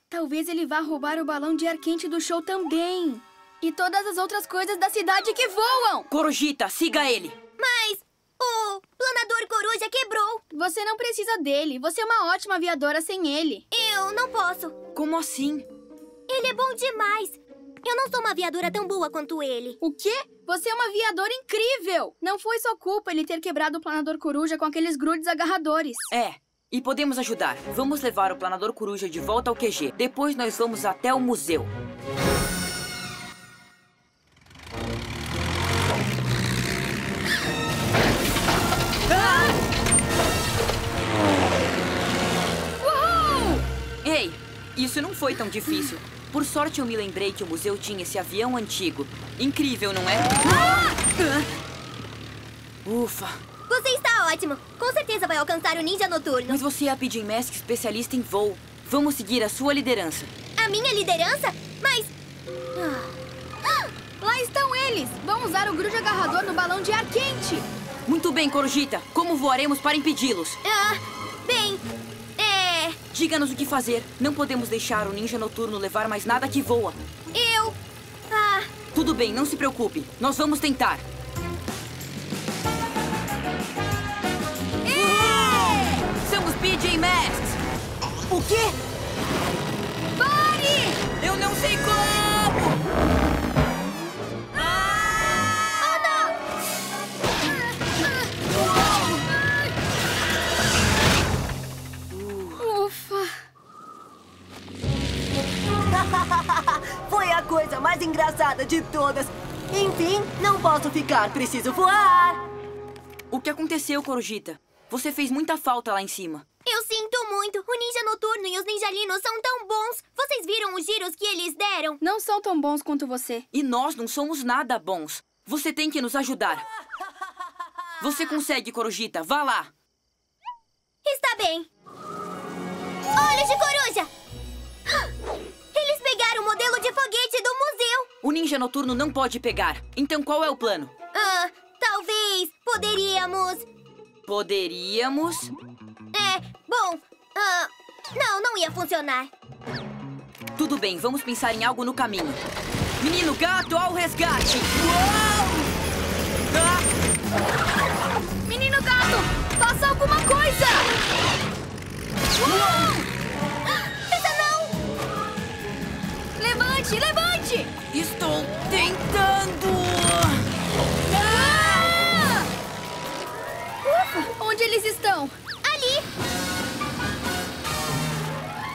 Talvez ele vá roubar o balão de ar quente do show também. E todas as outras coisas da cidade que voam. Corujita, siga ele. Mas... O planador coruja quebrou. Você não precisa dele. Você é uma ótima aviadora sem ele. Eu não posso. Como assim? Ele é bom demais. Eu não sou uma aviadora tão boa quanto ele. O quê? Você é uma aviadora incrível. Não foi sua culpa ele ter quebrado o planador coruja com aqueles grudes agarradores. É. E podemos ajudar. Vamos levar o planador coruja de volta ao Q G. Depois nós vamos até o museu. Ei, isso não foi tão difícil. Por sorte, eu me lembrei que o museu tinha esse avião antigo. Incrível, não é? Ah! Ufa. Você está ótimo. Com certeza vai alcançar o Ninja Noturno. Mas você é a P J Masks especialista em voo. Vamos seguir a sua liderança. A minha liderança? Mas... Ah. Lá estão eles. Vão usar o grude agarrador no balão de ar quente. Muito bem, Corujita. Como voaremos para impedi-los? Ah, bem... É... Diga-nos o que fazer. Não podemos deixar o Ninja Noturno levar mais nada que voa. Eu... Ah... Tudo bem, não se preocupe. Nós vamos tentar. É! Somos P J Masks. O quê? Pare! Eu não sei como... Foi a coisa mais engraçada de todas. Enfim, não posso ficar, preciso voar! O que aconteceu, Corujita? Você fez muita falta lá em cima. Eu sinto muito. O Ninja Noturno e os Ninjalinos são tão bons. Vocês viram os giros que eles deram? Não são tão bons quanto você. E nós não somos nada bons. Você tem que nos ajudar. Você consegue, Corujita. Vá lá. Está bem. Olhos de coruja! Eles pegaram o modelo de foguete do museu. O Ninja Noturno não pode pegar. Então qual é o plano? Ah, talvez poderíamos... Poderíamos... É, bom... Uh, não, não ia funcionar. Tudo bem, vamos pensar em algo no caminho. Menino Gato ao resgate! Uou! Ah! Menino Gato, faça alguma coisa! Tenta não! Levante, levante! Estou tentando! Onde eles estão? Ali!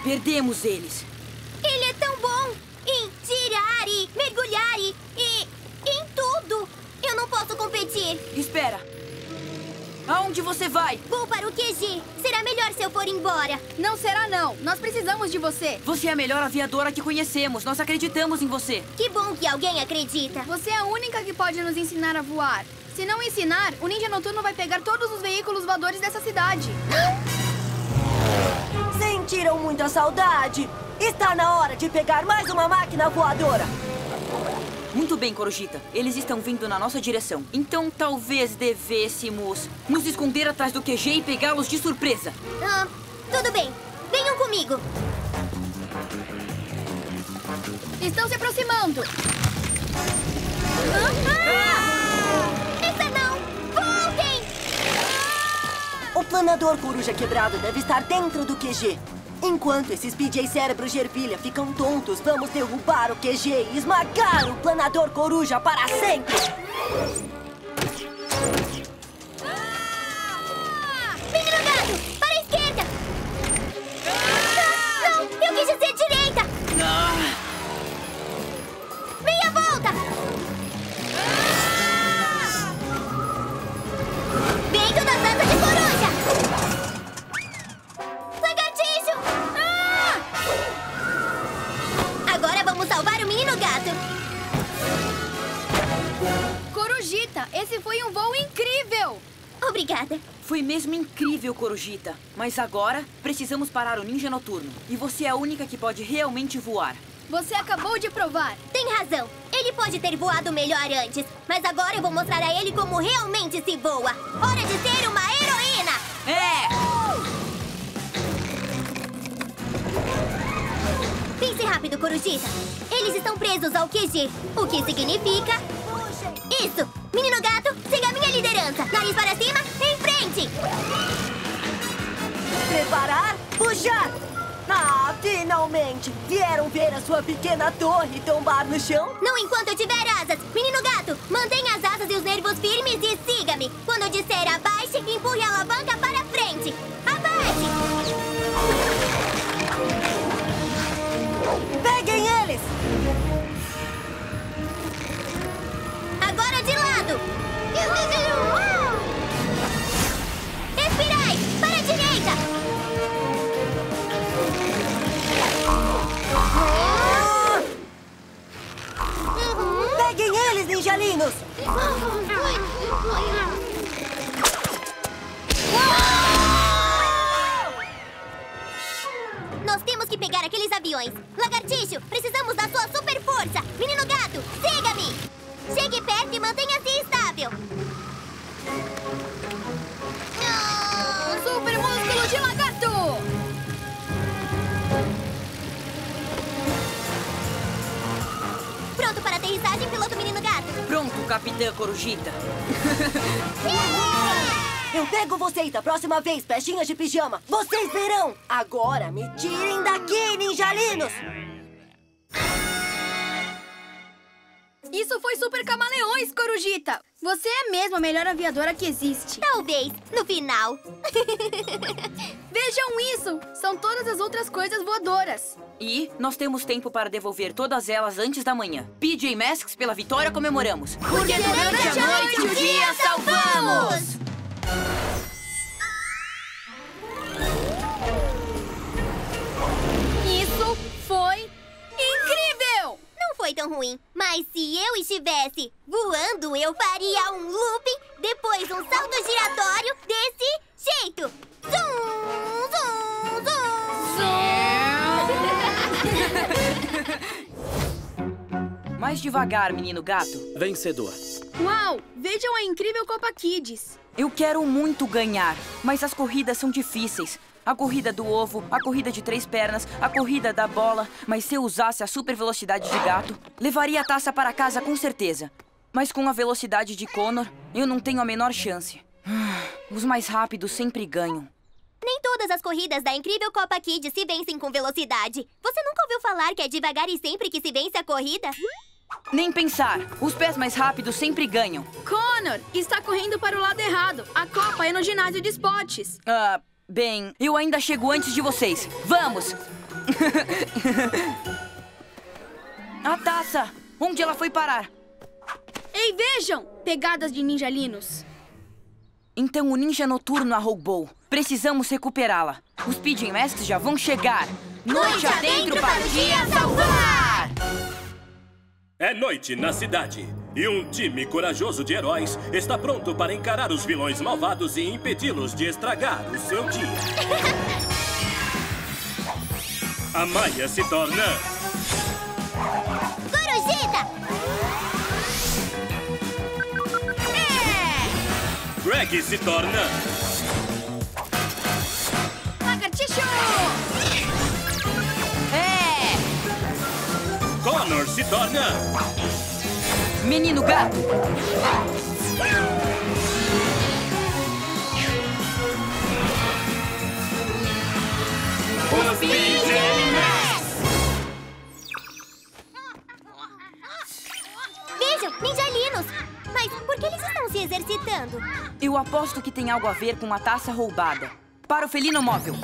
Perdemos eles. Ele é tão bom em tirar e mergulhar e, e em tudo. Eu não posso competir. Espera. Aonde você vai? Vou para o Q G. Será melhor se eu for embora. Não será, não. Nós precisamos de você. Você é a melhor aviadora que conhecemos. Nós acreditamos em você. Que bom que alguém acredita. Você é a única que pode nos ensinar a voar. Se não ensinar, o Ninja Noturno vai pegar todos os veículos voadores dessa cidade. Sentiram muita saudade. Está na hora de pegar mais uma máquina voadora. Muito bem, Corujita. Eles estão vindo na nossa direção. Então, talvez devêssemos nos esconder atrás do Q G e pegá-los de surpresa. Ah, tudo bem. Venham comigo. Estão se aproximando. Ah! Ah! O planador coruja quebrado deve estar dentro do Q G. Enquanto esses P J Cérebro Gervilha ficam tontos, vamos derrubar o Q G e esmagar o planador coruja para sempre! Ah! Menino Gato, para a esquerda! Ah! Não, não, eu quis dizer direita! Ah! Meia volta! Ah! Vento da dança de coruja! Lagartixo! Ah! Agora vamos salvar o Menino Gato. Corujita, esse foi um voo incrível! Obrigada. Foi mesmo incrível, Corujita. Mas agora precisamos parar o Ninja Noturno. E você é a única que pode realmente voar. Você acabou de provar. Tem razão. Ele pode ter voado melhor antes. Mas agora eu vou mostrar a ele como realmente se voa. Hora de ser uma heroína! É! Uh! Pense rápido, Corujita. Eles estão presos ao Q G. O que significa... Isso! Menino Gato, siga a minha liderança. Nariz para cima, em frente! Preparar, puxar! Ah, finalmente! Vieram ver a sua pequena torre tombar no chão? Não enquanto eu tiver asas! Menino Gato, mantenha as asas e os nervos firmes e siga-me! Quando eu disser abaixe, empurre a alavanca para frente! Abaixe! Peguem eles! Agora de lado! Espirais, para a direita! Peguem eles, ninjalinos! Nós temos que pegar aqueles aviões. Lagartixo, precisamos da sua super força. Menino Gato, siga-me! Chegue perto e mantenha-se estável. O super músculo de lagarto! Pronto para aterrissagem, piloto Menino Gato. Pronto, Capitã Corujita. Eu pego vocês da próxima vez, pestinhas de pijama. Vocês verão. Agora me tirem daqui, ninjalinos. Isso foi super camaleões, Corujita! Você é mesmo a melhor aviadora que existe. Talvez, no final. Vejam isso! São todas as outras coisas voadoras. E nós temos tempo para devolver todas elas antes da manhã. P J Masks, pela vitória comemoramos. Porque durante a noite o dia salvamos! Isso foi... Não foi tão ruim, mas se eu estivesse voando, eu faria um looping, depois um salto giratório desse jeito. Zum, zum, zum. Mais devagar, menino gato. Vencedor. Uau, vejam a incrível Copa Kids. Eu quero muito ganhar, mas as corridas são difíceis. A corrida do ovo, a corrida de três pernas, a corrida da bola. Mas se eu usasse a super velocidade de gato, levaria a taça para casa com certeza. Mas com a velocidade de Connor, eu não tenho a menor chance. Os mais rápidos sempre ganham. Nem todas as corridas da incrível Copa Kids se vencem com velocidade. Você nunca ouviu falar que é devagar e sempre que se vence a corrida? Nem pensar. Os pés mais rápidos sempre ganham. Connor está correndo para o lado errado. A Copa é no ginásio de esportes. Ah... Uh... Bem, eu ainda chego antes de vocês. Vamos! A taça! Onde ela foi parar? Ei, vejam! Pegadas de ninjalinos. Então o Ninja Noturno a roubou. Precisamos recuperá-la. Os P J Masks já vão chegar. Noite adentro para o dia salvar! É noite na cidade. E um time corajoso de heróis está pronto para encarar os vilões malvados e impedi-los de estragar o seu dia. A Maya se torna... Corujita! É! Greg se torna... Lagartixo! É! Connor se torna... Menino Gato! Os P J Masks! Vejam, ninjalinos! Mas por que eles estão se exercitando? Eu aposto que tem algo a ver com uma taça roubada. Para o felino móvel!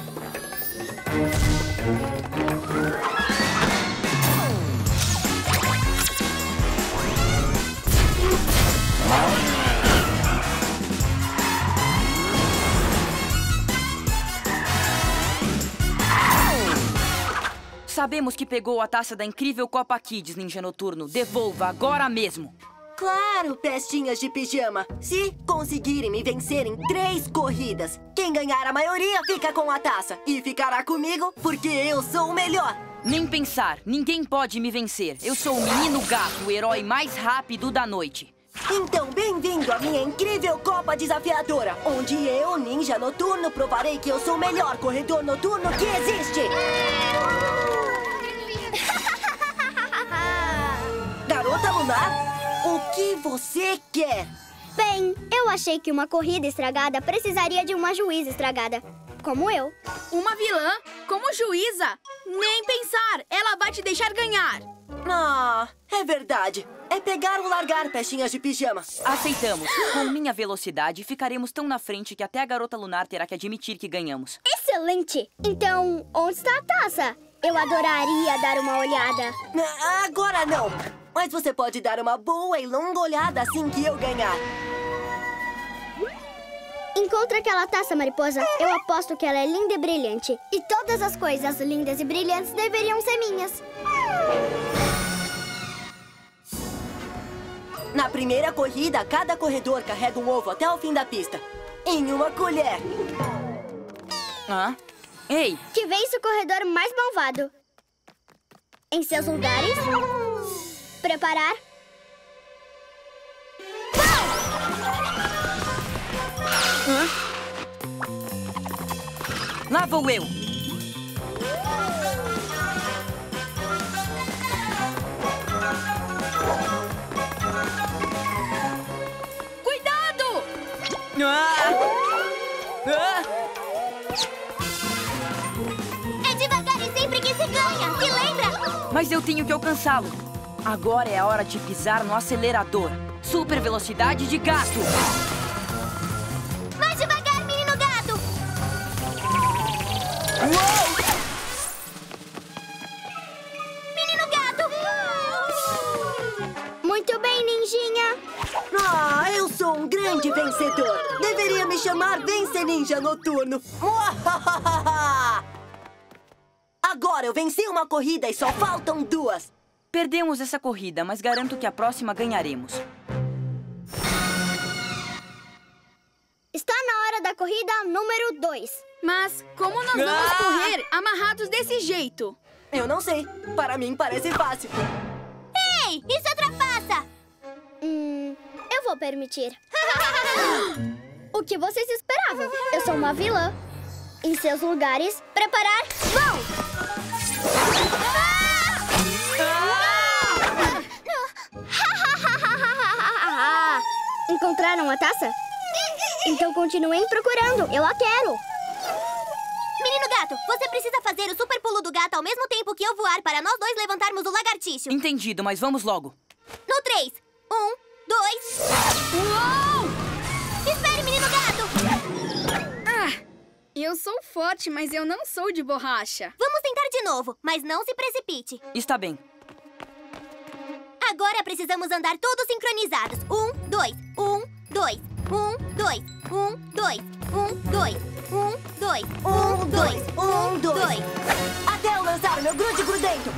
Sabemos que pegou a taça da incrível Copa Kids, Ninja Noturno. Devolva agora mesmo. Claro, pestinhas de pijama. Se conseguirem me vencer em três corridas, quem ganhar a maioria fica com a taça. E ficará comigo porque eu sou o melhor. Nem pensar, ninguém pode me vencer. Eu sou o Menino Gato, o herói mais rápido da noite. Então, bem-vindo à minha incrível Copa Desafiadora, onde eu, Ninja Noturno, provarei que eu sou o melhor corredor noturno que existe. Garota Lunar, o que você quer? Bem, eu achei que uma corrida estragada precisaria de uma juíza estragada. Como eu. Uma vilã? Como juíza? Nem pensar! Ela vai te deixar ganhar! Ah, é verdade. É pegar ou largar, pestinhas de pijama. Aceitamos. Com minha velocidade, ficaremos tão na frente que até a Garota Lunar terá que admitir que ganhamos. Excelente! Então, onde está a taça? Eu adoraria dar uma olhada. Agora não! Mas você pode dar uma boa e longa olhada assim que eu ganhar. Encontra aquela taça, mariposa. Eu aposto que ela é linda e brilhante. E todas as coisas lindas e brilhantes deveriam ser minhas. Na primeira corrida, cada corredor carrega um ovo até o fim da pista. Em uma colher. Ah? Ei! Que vence o corredor mais malvado. Em seus lugares... Preparar... Hã? Lá vou eu! Cuidado! Ah! Ah! É devagar e sempre que se ganha, se lembra? Mas eu tenho que alcançá-lo! Agora é a hora de pisar no acelerador. Super velocidade de gato. Vai devagar, menino gato. Uou! Menino gato. Muito bem, ninjinha. Ah, eu sou um grande vencedor. Deveria me chamar Vence Ninja Noturno. Agora eu venci uma corrida e só faltam duas. Perdemos essa corrida, mas garanto que a próxima ganharemos. Está na hora da corrida número dois. Mas como nós vamos ah! correr amarrados desse jeito? Eu não sei. Para mim parece fácil. Ei, isso atrapassa! Hum, eu vou permitir. O que vocês esperavam? Eu sou uma vilã. Em seus lugares, preparar, vão! Encontraram a taça? Então continuem procurando, eu a quero! Menino gato, você precisa fazer o super pulo do gato ao mesmo tempo que eu voar para nós dois levantarmos o lagartixo. Entendido, mas vamos logo. No três. Um, dois... Uou! Espere, menino gato! Ah, eu sou forte, mas eu não sou de borracha. Vamos tentar de novo, mas não se precipite. Está bem. Agora precisamos andar todos sincronizados. Um, dois, um, dois, um, dois, um, dois, um, dois, um, dois, um, dois, um, dois. Até eu lançar meu grude grudento.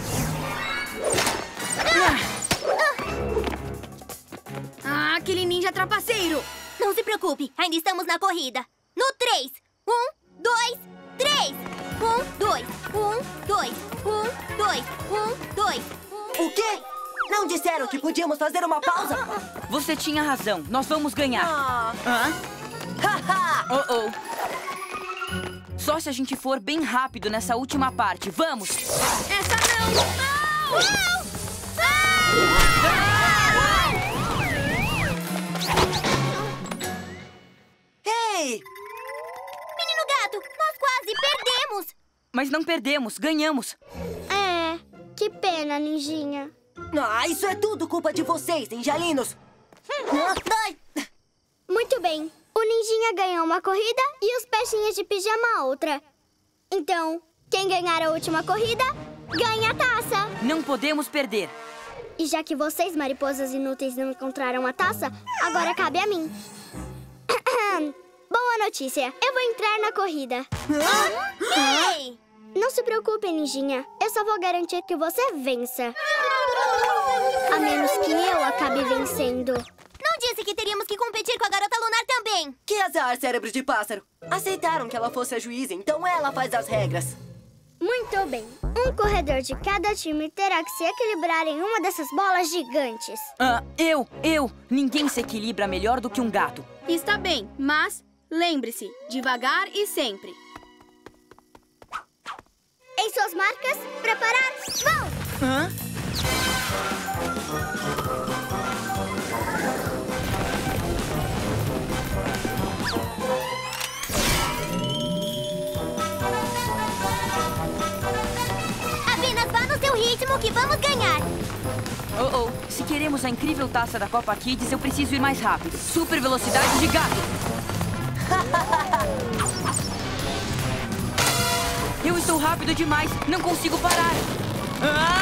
Ah, aquele ninja trapaceiro. Não se preocupe, ainda estamos na corrida. No três. Um, dois, três. Um, dois, um, dois, um, dois, um, dois. O quê? Não disseram que podíamos fazer uma pausa? Você tinha razão. Nós vamos ganhar. Ah. Hã? Oh, oh. Só se a gente for bem rápido nessa última parte. Vamos! Essa não! Não! Não! Ah! Ei! Menino gato, nós quase perdemos! Mas não perdemos, ganhamos. É, que pena, ninjinha. Ah, isso é tudo culpa de vocês, ninjalinos! Muito bem. O ninjinha ganhou uma corrida e os peixinhos de pijama outra. Então, quem ganhar a última corrida, ganha a taça. Não podemos perder. E já que vocês, mariposas inúteis, não encontraram a taça, agora cabe a mim. Boa notícia. Eu vou entrar na corrida. Ei! Não se preocupe, ninjinha. Eu só vou garantir que você vença. A menos que eu acabe vencendo. Não disse que teríamos que competir com a Garota Lunar também. Que azar, cérebro de pássaro. Aceitaram que ela fosse a juíza, então ela faz as regras. Muito bem. Um corredor de cada time terá que se equilibrar em uma dessas bolas gigantes. Ah, eu, eu. Ninguém se equilibra melhor do que um gato. Está bem, mas lembre-se, devagar e sempre. Em suas marcas, preparar, vão! Hã? Apenas vá no seu ritmo que vamos ganhar. Oh, oh. Se queremos a incrível taça da Copa Kids, eu preciso ir mais rápido. Super velocidade de gato. Eu estou rápido demais. Não consigo parar. Ah!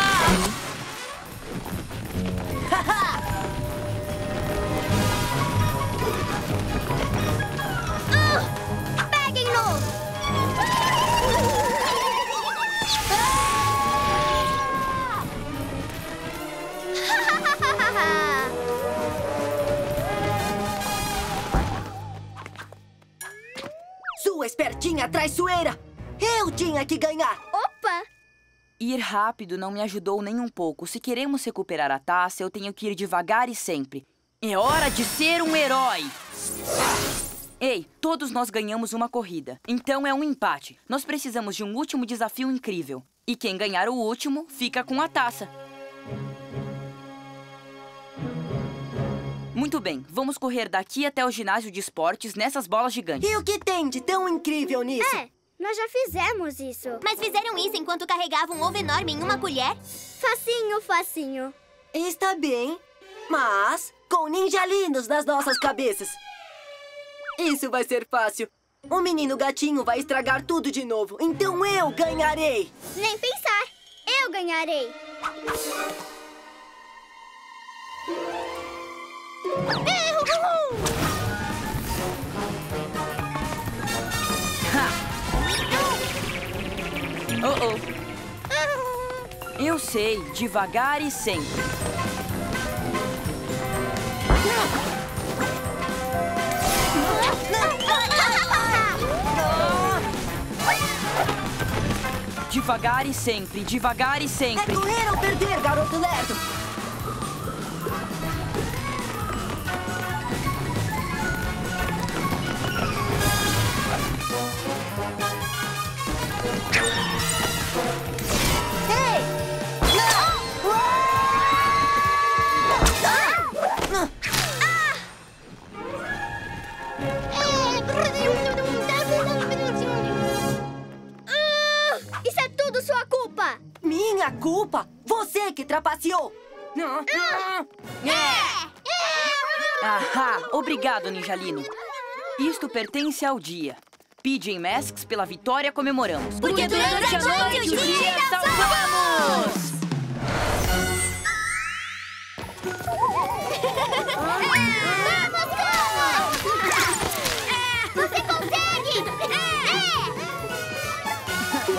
Sua espertinha traiçoeira! Eu tinha que ganhar! Opa! Ir rápido não me ajudou nem um pouco. Se queremos recuperar a taça, eu tenho que ir devagar e sempre. É hora de ser um herói! Ei, todos nós ganhamos uma corrida. Então é um empate. Nós precisamos de um último desafio incrível. E quem ganhar o último, fica com a taça. Muito bem, vamos correr daqui até o ginásio de esportes nessas bolas gigantes. E o que tem de tão incrível nisso? É, nós já fizemos isso. Mas fizeram isso enquanto carregavam um ovo enorme em uma colher? Facinho, facinho. Está bem, mas com ninjalinos nas nossas cabeças. Isso vai ser fácil. O menino gatinho vai estragar tudo de novo, então eu ganharei. Nem pensar, eu ganharei. Erro! Uhul! Oh, oh. Eu sei, devagar e sempre. Devagar e sempre, devagar e sempre. É correr ou perder, garoto lerdo. Minha culpa? Você que trapaceou! Ah, é. Ahá, obrigado, ninjalino. Isto pertence ao dia. P J Masks, pela vitória comemoramos. Porque durante a noite o dia salvamos!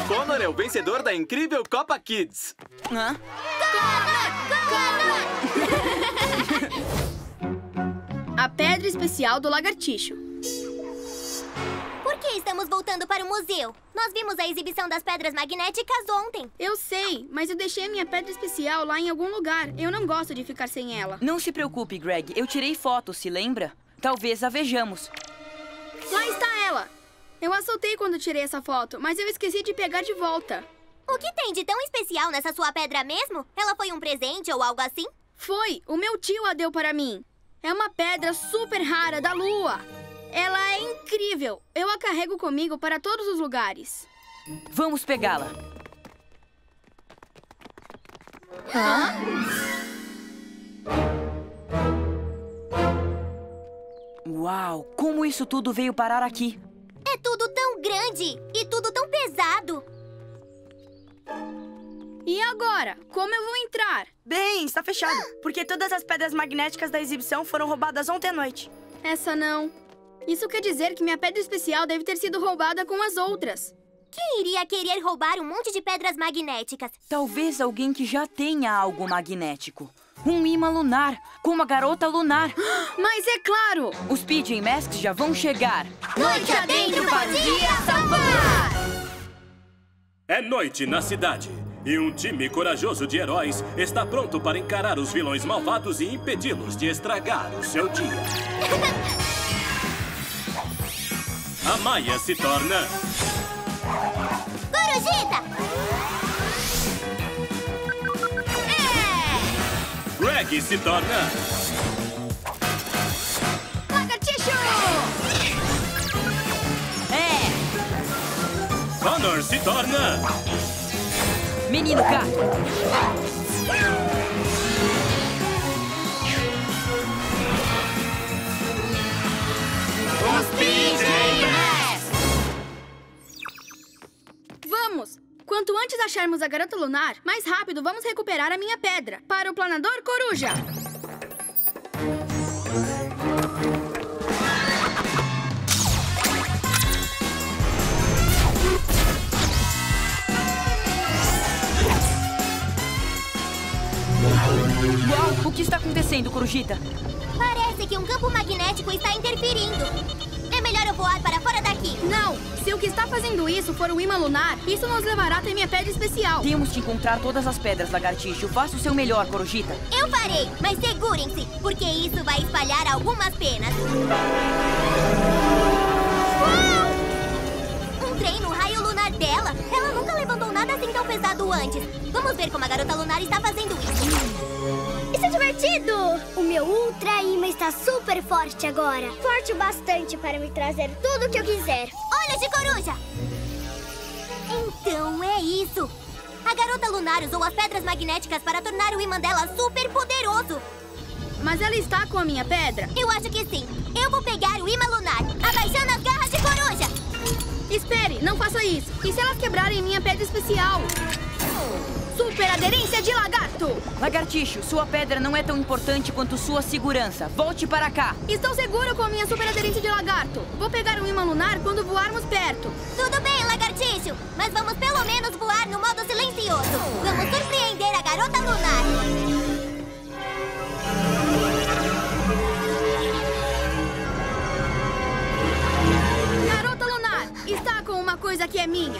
Connor é o vencedor da incrível Copa Kids. Hã? Connor! Connor! A pedra especial do lagartixo. Por que estamos voltando para o museu? Nós vimos a exibição das pedras magnéticas ontem. Eu sei, mas eu deixei a minha pedra especial lá em algum lugar. Eu não gosto de ficar sem ela. Não se preocupe, Greg. Eu tirei foto, se lembra? Talvez a vejamos. Lá está ela! Eu a soltei quando tirei essa foto, mas eu esqueci de pegar de volta. O que tem de tão especial nessa sua pedra mesmo? Ela foi um presente ou algo assim? Foi! O meu tio a deu para mim. É uma pedra super rara da lua. Ela é incrível. Eu a carrego comigo para todos os lugares. Vamos pegá-la. Hã? Uau! Como isso tudo veio parar aqui? É tudo tão grande e tudo tão pesado. E agora? Como eu vou entrar? Bem, está fechado, porque todas as pedras magnéticas da exibição foram roubadas ontem à noite. Essa não. Isso quer dizer que minha pedra especial deve ter sido roubada com as outras. Quem iria querer roubar um monte de pedras magnéticas? Talvez alguém que já tenha algo magnético. Um imã lunar, como a garota lunar. Mas é claro! Os P J Masks já vão chegar. Noite adentro para o dia salvar! É noite na cidade. E um time corajoso de heróis está pronto para encarar os vilões malvados e impedi-los de estragar o seu dia. A Maya se torna... Corujita! Greg se torna... Lagartixo! É! Connor se torna... Menino Gato! Os P J Masks! Vamos! Quanto antes acharmos a garota lunar, mais rápido vamos recuperar a minha pedra. Para o planador coruja! Uau! O que está acontecendo, Corujita? Parece que um campo magnético está interferindo. Melhor eu voar para fora daqui. Não! Se o que está fazendo isso for o imã lunar, isso nos levará até minha pedra especial. Temos que encontrar todas as pedras, lagartixo. Faça o seu melhor, Corujita. Eu farei, mas segurem-se, porque isso vai espalhar algumas penas. Uau! Um trem no raio lunar dela. Ela nunca levantou nada assim tão pesado antes. Vamos ver como a garota lunar está fazendo isso. Isso é divertido! O meu ultra imã está super forte agora. Forte o bastante para me trazer tudo o que eu quiser. Olha de coruja! Então é isso! A A Garota Lunar usou as pedras magnéticas para tornar o imã dela super poderoso. Mas ela está com a minha pedra? Eu acho que sim. Eu vou pegar o imã lunar, abaixando as garras de coruja. Espere, não faça isso. E se elas quebrarem minha pedra especial? Super aderência de lagarto! Lagartixo, sua pedra não é tão importante quanto sua segurança. Volte para cá. Estou seguro com a minha super aderência de lagarto. Vou pegar um imã lunar quando voarmos perto. Tudo bem, lagartixo. Mas vamos pelo menos voar no modo silencioso. Vamos surpreender a garota lunar. Está com uma coisa que é minha.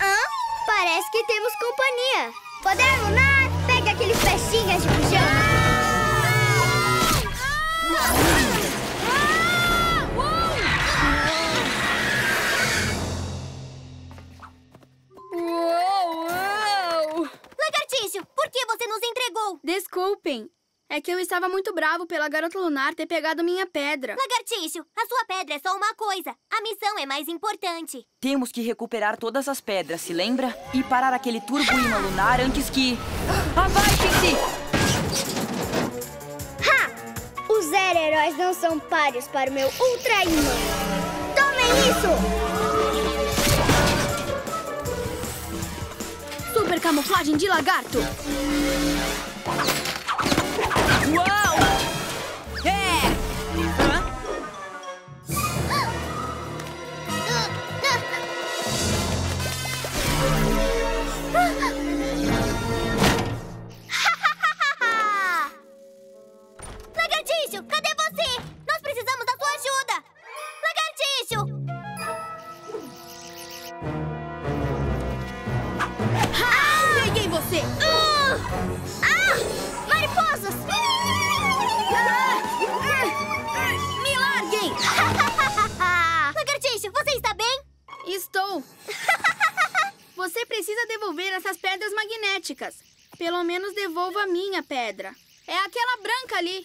Hã? Parece que temos companhia. Poder lunar, pega aqueles peixinhos de puxão. Lagartixo, por que você nos entregou? Desculpem. É que eu estava muito bravo pela Garota Lunar ter pegado minha pedra. Lagartixo, a sua pedra é só uma coisa. A missão é mais importante. Temos que recuperar todas as pedras, se lembra? E parar aquele turbo-imã lunar antes que... Abaixem-se! Ha! Os zero-heróis não são páreos para o meu ultra-imã. Tomem isso! Super camuflagem de lagarto! Uau! É! Hã? Lagartixo, cadê você? Nós precisamos da sua ajuda! Lagartixo! Ah, peguei você! Uh! Ah! Mariposas! Me larguem! Lagartixo, você está bem? Estou. Você precisa devolver essas pedras magnéticas. Pelo menos devolva a minha pedra. É aquela branca ali.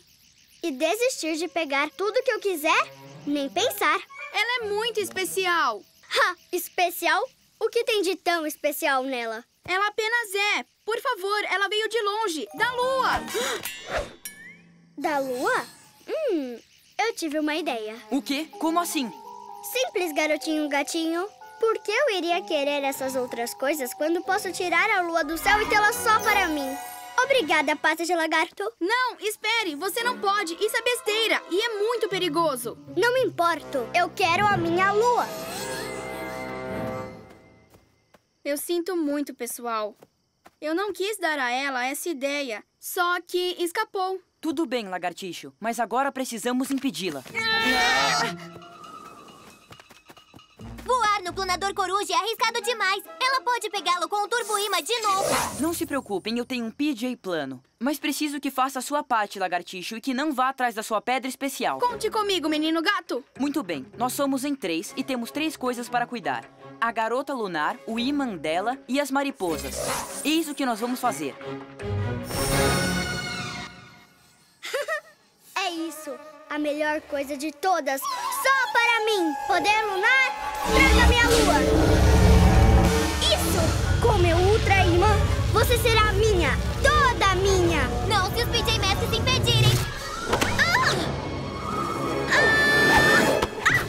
E desistir de pegar tudo que eu quiser? Nem pensar. Ela é muito especial. Ha! Especial? O que tem de tão especial nela? Ela apenas é. Por favor, ela veio de longe, da lua. Da lua? Hum, eu tive uma ideia. O quê? Como assim? Simples, garotinho gatinho. Por que eu iria querer essas outras coisas quando posso tirar a lua do céu e tê-la só para mim? Obrigada, pata de lagarto. Não, espere, você não pode. Isso é besteira e é muito perigoso. Não me importo, eu quero a minha lua. Eu sinto muito, pessoal. Eu não quis dar a ela essa ideia, só que escapou. Tudo bem, lagartixo, mas agora precisamos impedi-la. Voar no planador coruja é arriscado demais. Ela pode pegá-lo com o turbo-imã de novo. Não se preocupem, eu tenho um P J plano. Mas preciso que faça a sua parte, lagartixo, e que não vá atrás da sua pedra especial. Conte comigo, menino gato. Muito bem, nós somos em três e temos três coisas para cuidar. A garota lunar, o imã dela e as mariposas. Eis o que nós vamos fazer. É isso. A melhor coisa de todas, só para mim. Poder lunar, traga minha lua. Isso! Com meu ultra imã, você será minha, toda minha. Não se os P J Masks se impedirem. Ah! Ah! Ah!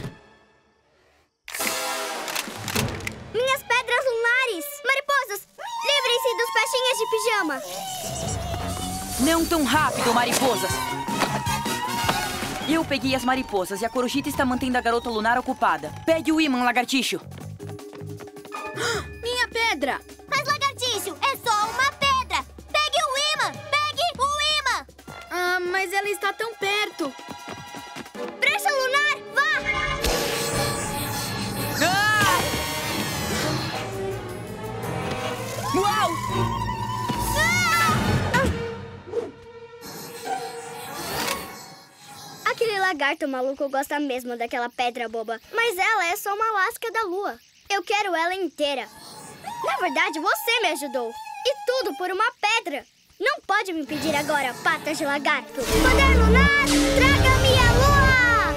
Minhas pedras lunares, mariposas, livrem-se dos peixinhas de pijama. Não tão rápido, mariposas. Eu peguei as mariposas e a Corujita está mantendo a garota lunar ocupada. Pegue o imã, lagartixo. Minha pedra! Mas, lagartixo, é só uma pedra! Pegue o imã! Pegue o imã! Ah, mas ela está tão perto. Brecha lunar, vá! Ah! Uau! Aquele lagarto maluco gosta mesmo daquela pedra boba. Mas ela é só uma lasca da lua. Eu quero ela inteira. Na verdade, você me ajudou. E tudo por uma pedra. Não pode me impedir agora, patas de lagarto. Poder lunar, traga minha lua!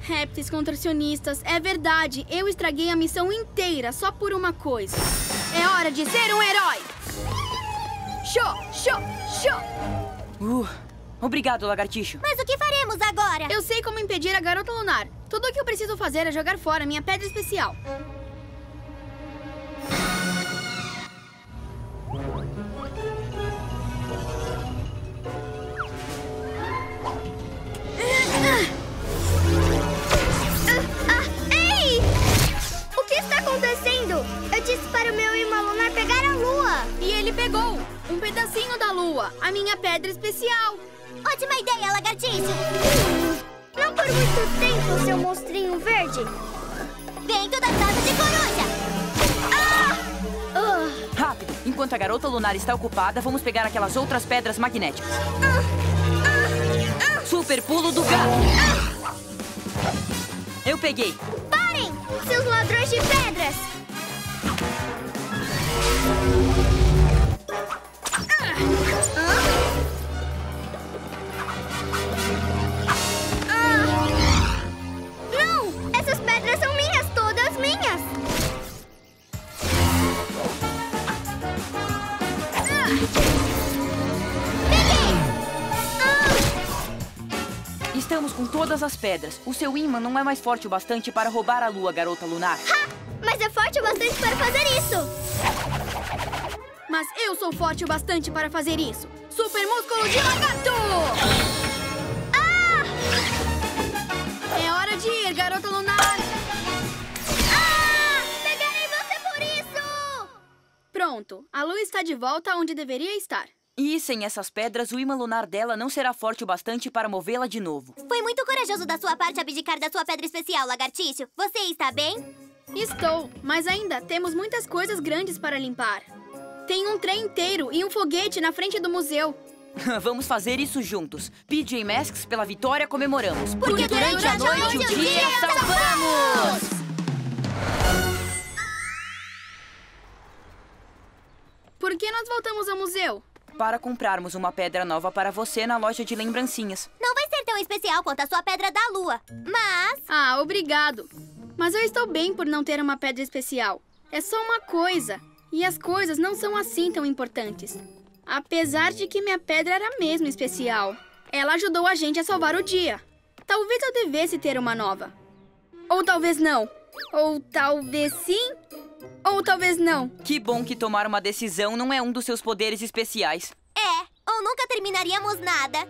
Répteis contracionistas, é verdade. Eu estraguei a missão inteira só por uma coisa. É hora de ser um herói! Show, show, show! Uh, obrigado, Lagartixo. Mas o que faremos agora? Eu sei como impedir a Garota Lunar. Tudo o que eu preciso fazer é jogar fora minha pedra especial. Eu disse para o meu irmão Lunar pegar a lua. E ele pegou um pedacinho da lua, a minha pedra especial. Ótima ideia, Lagartixo. Não por muito tempo, seu monstrinho verde. Dentro da casa de coruja. Ah! Uh. Rápido, enquanto a Garota Lunar está ocupada, vamos pegar aquelas outras pedras magnéticas. Uh. Uh. Uh. Super pulo do gato. Uh. Eu peguei. Parem, seus ladrões de pedras. Não! Essas pedras são minhas, todas minhas! Peguei! Estamos com todas as pedras. O seu ímã não é mais forte o bastante para roubar a lua, Garota Lunar. Ha! Mas é forte o bastante para fazer isso! Mas eu sou forte o bastante para fazer isso! Super músculo de lagarto! Ah! É hora de ir, Garota Lunar! Ah! Pegarei você por isso! Pronto, a lua está de volta onde deveria estar. E sem essas pedras, o ímã lunar dela não será forte o bastante para movê-la de novo. Foi muito corajoso da sua parte abdicar da sua pedra especial, Lagartixo. Você está bem? Estou, mas ainda temos muitas coisas grandes para limpar. Tem um trem inteiro e um foguete na frente do museu. Vamos fazer isso juntos. P J Masks, pela vitória comemoramos. Porque, Porque durante, durante a noite, a noite o dia, dia salvamos! Por que nós voltamos ao museu? Para comprarmos uma pedra nova para você na loja de lembrancinhas. Não vai ser tão especial quanto a sua pedra da lua, mas... Ah, obrigado. Mas eu estou bem por não ter uma pedra especial. É só uma coisa. E as coisas não são assim tão importantes. Apesar de que minha pedra era mesmo especial. Ela ajudou a gente a salvar o dia. Talvez eu devesse ter uma nova. Ou talvez não. Ou talvez sim. Ou talvez não. Que bom que tomar uma decisão não é um dos seus poderes especiais. É, ou nunca terminaríamos nada.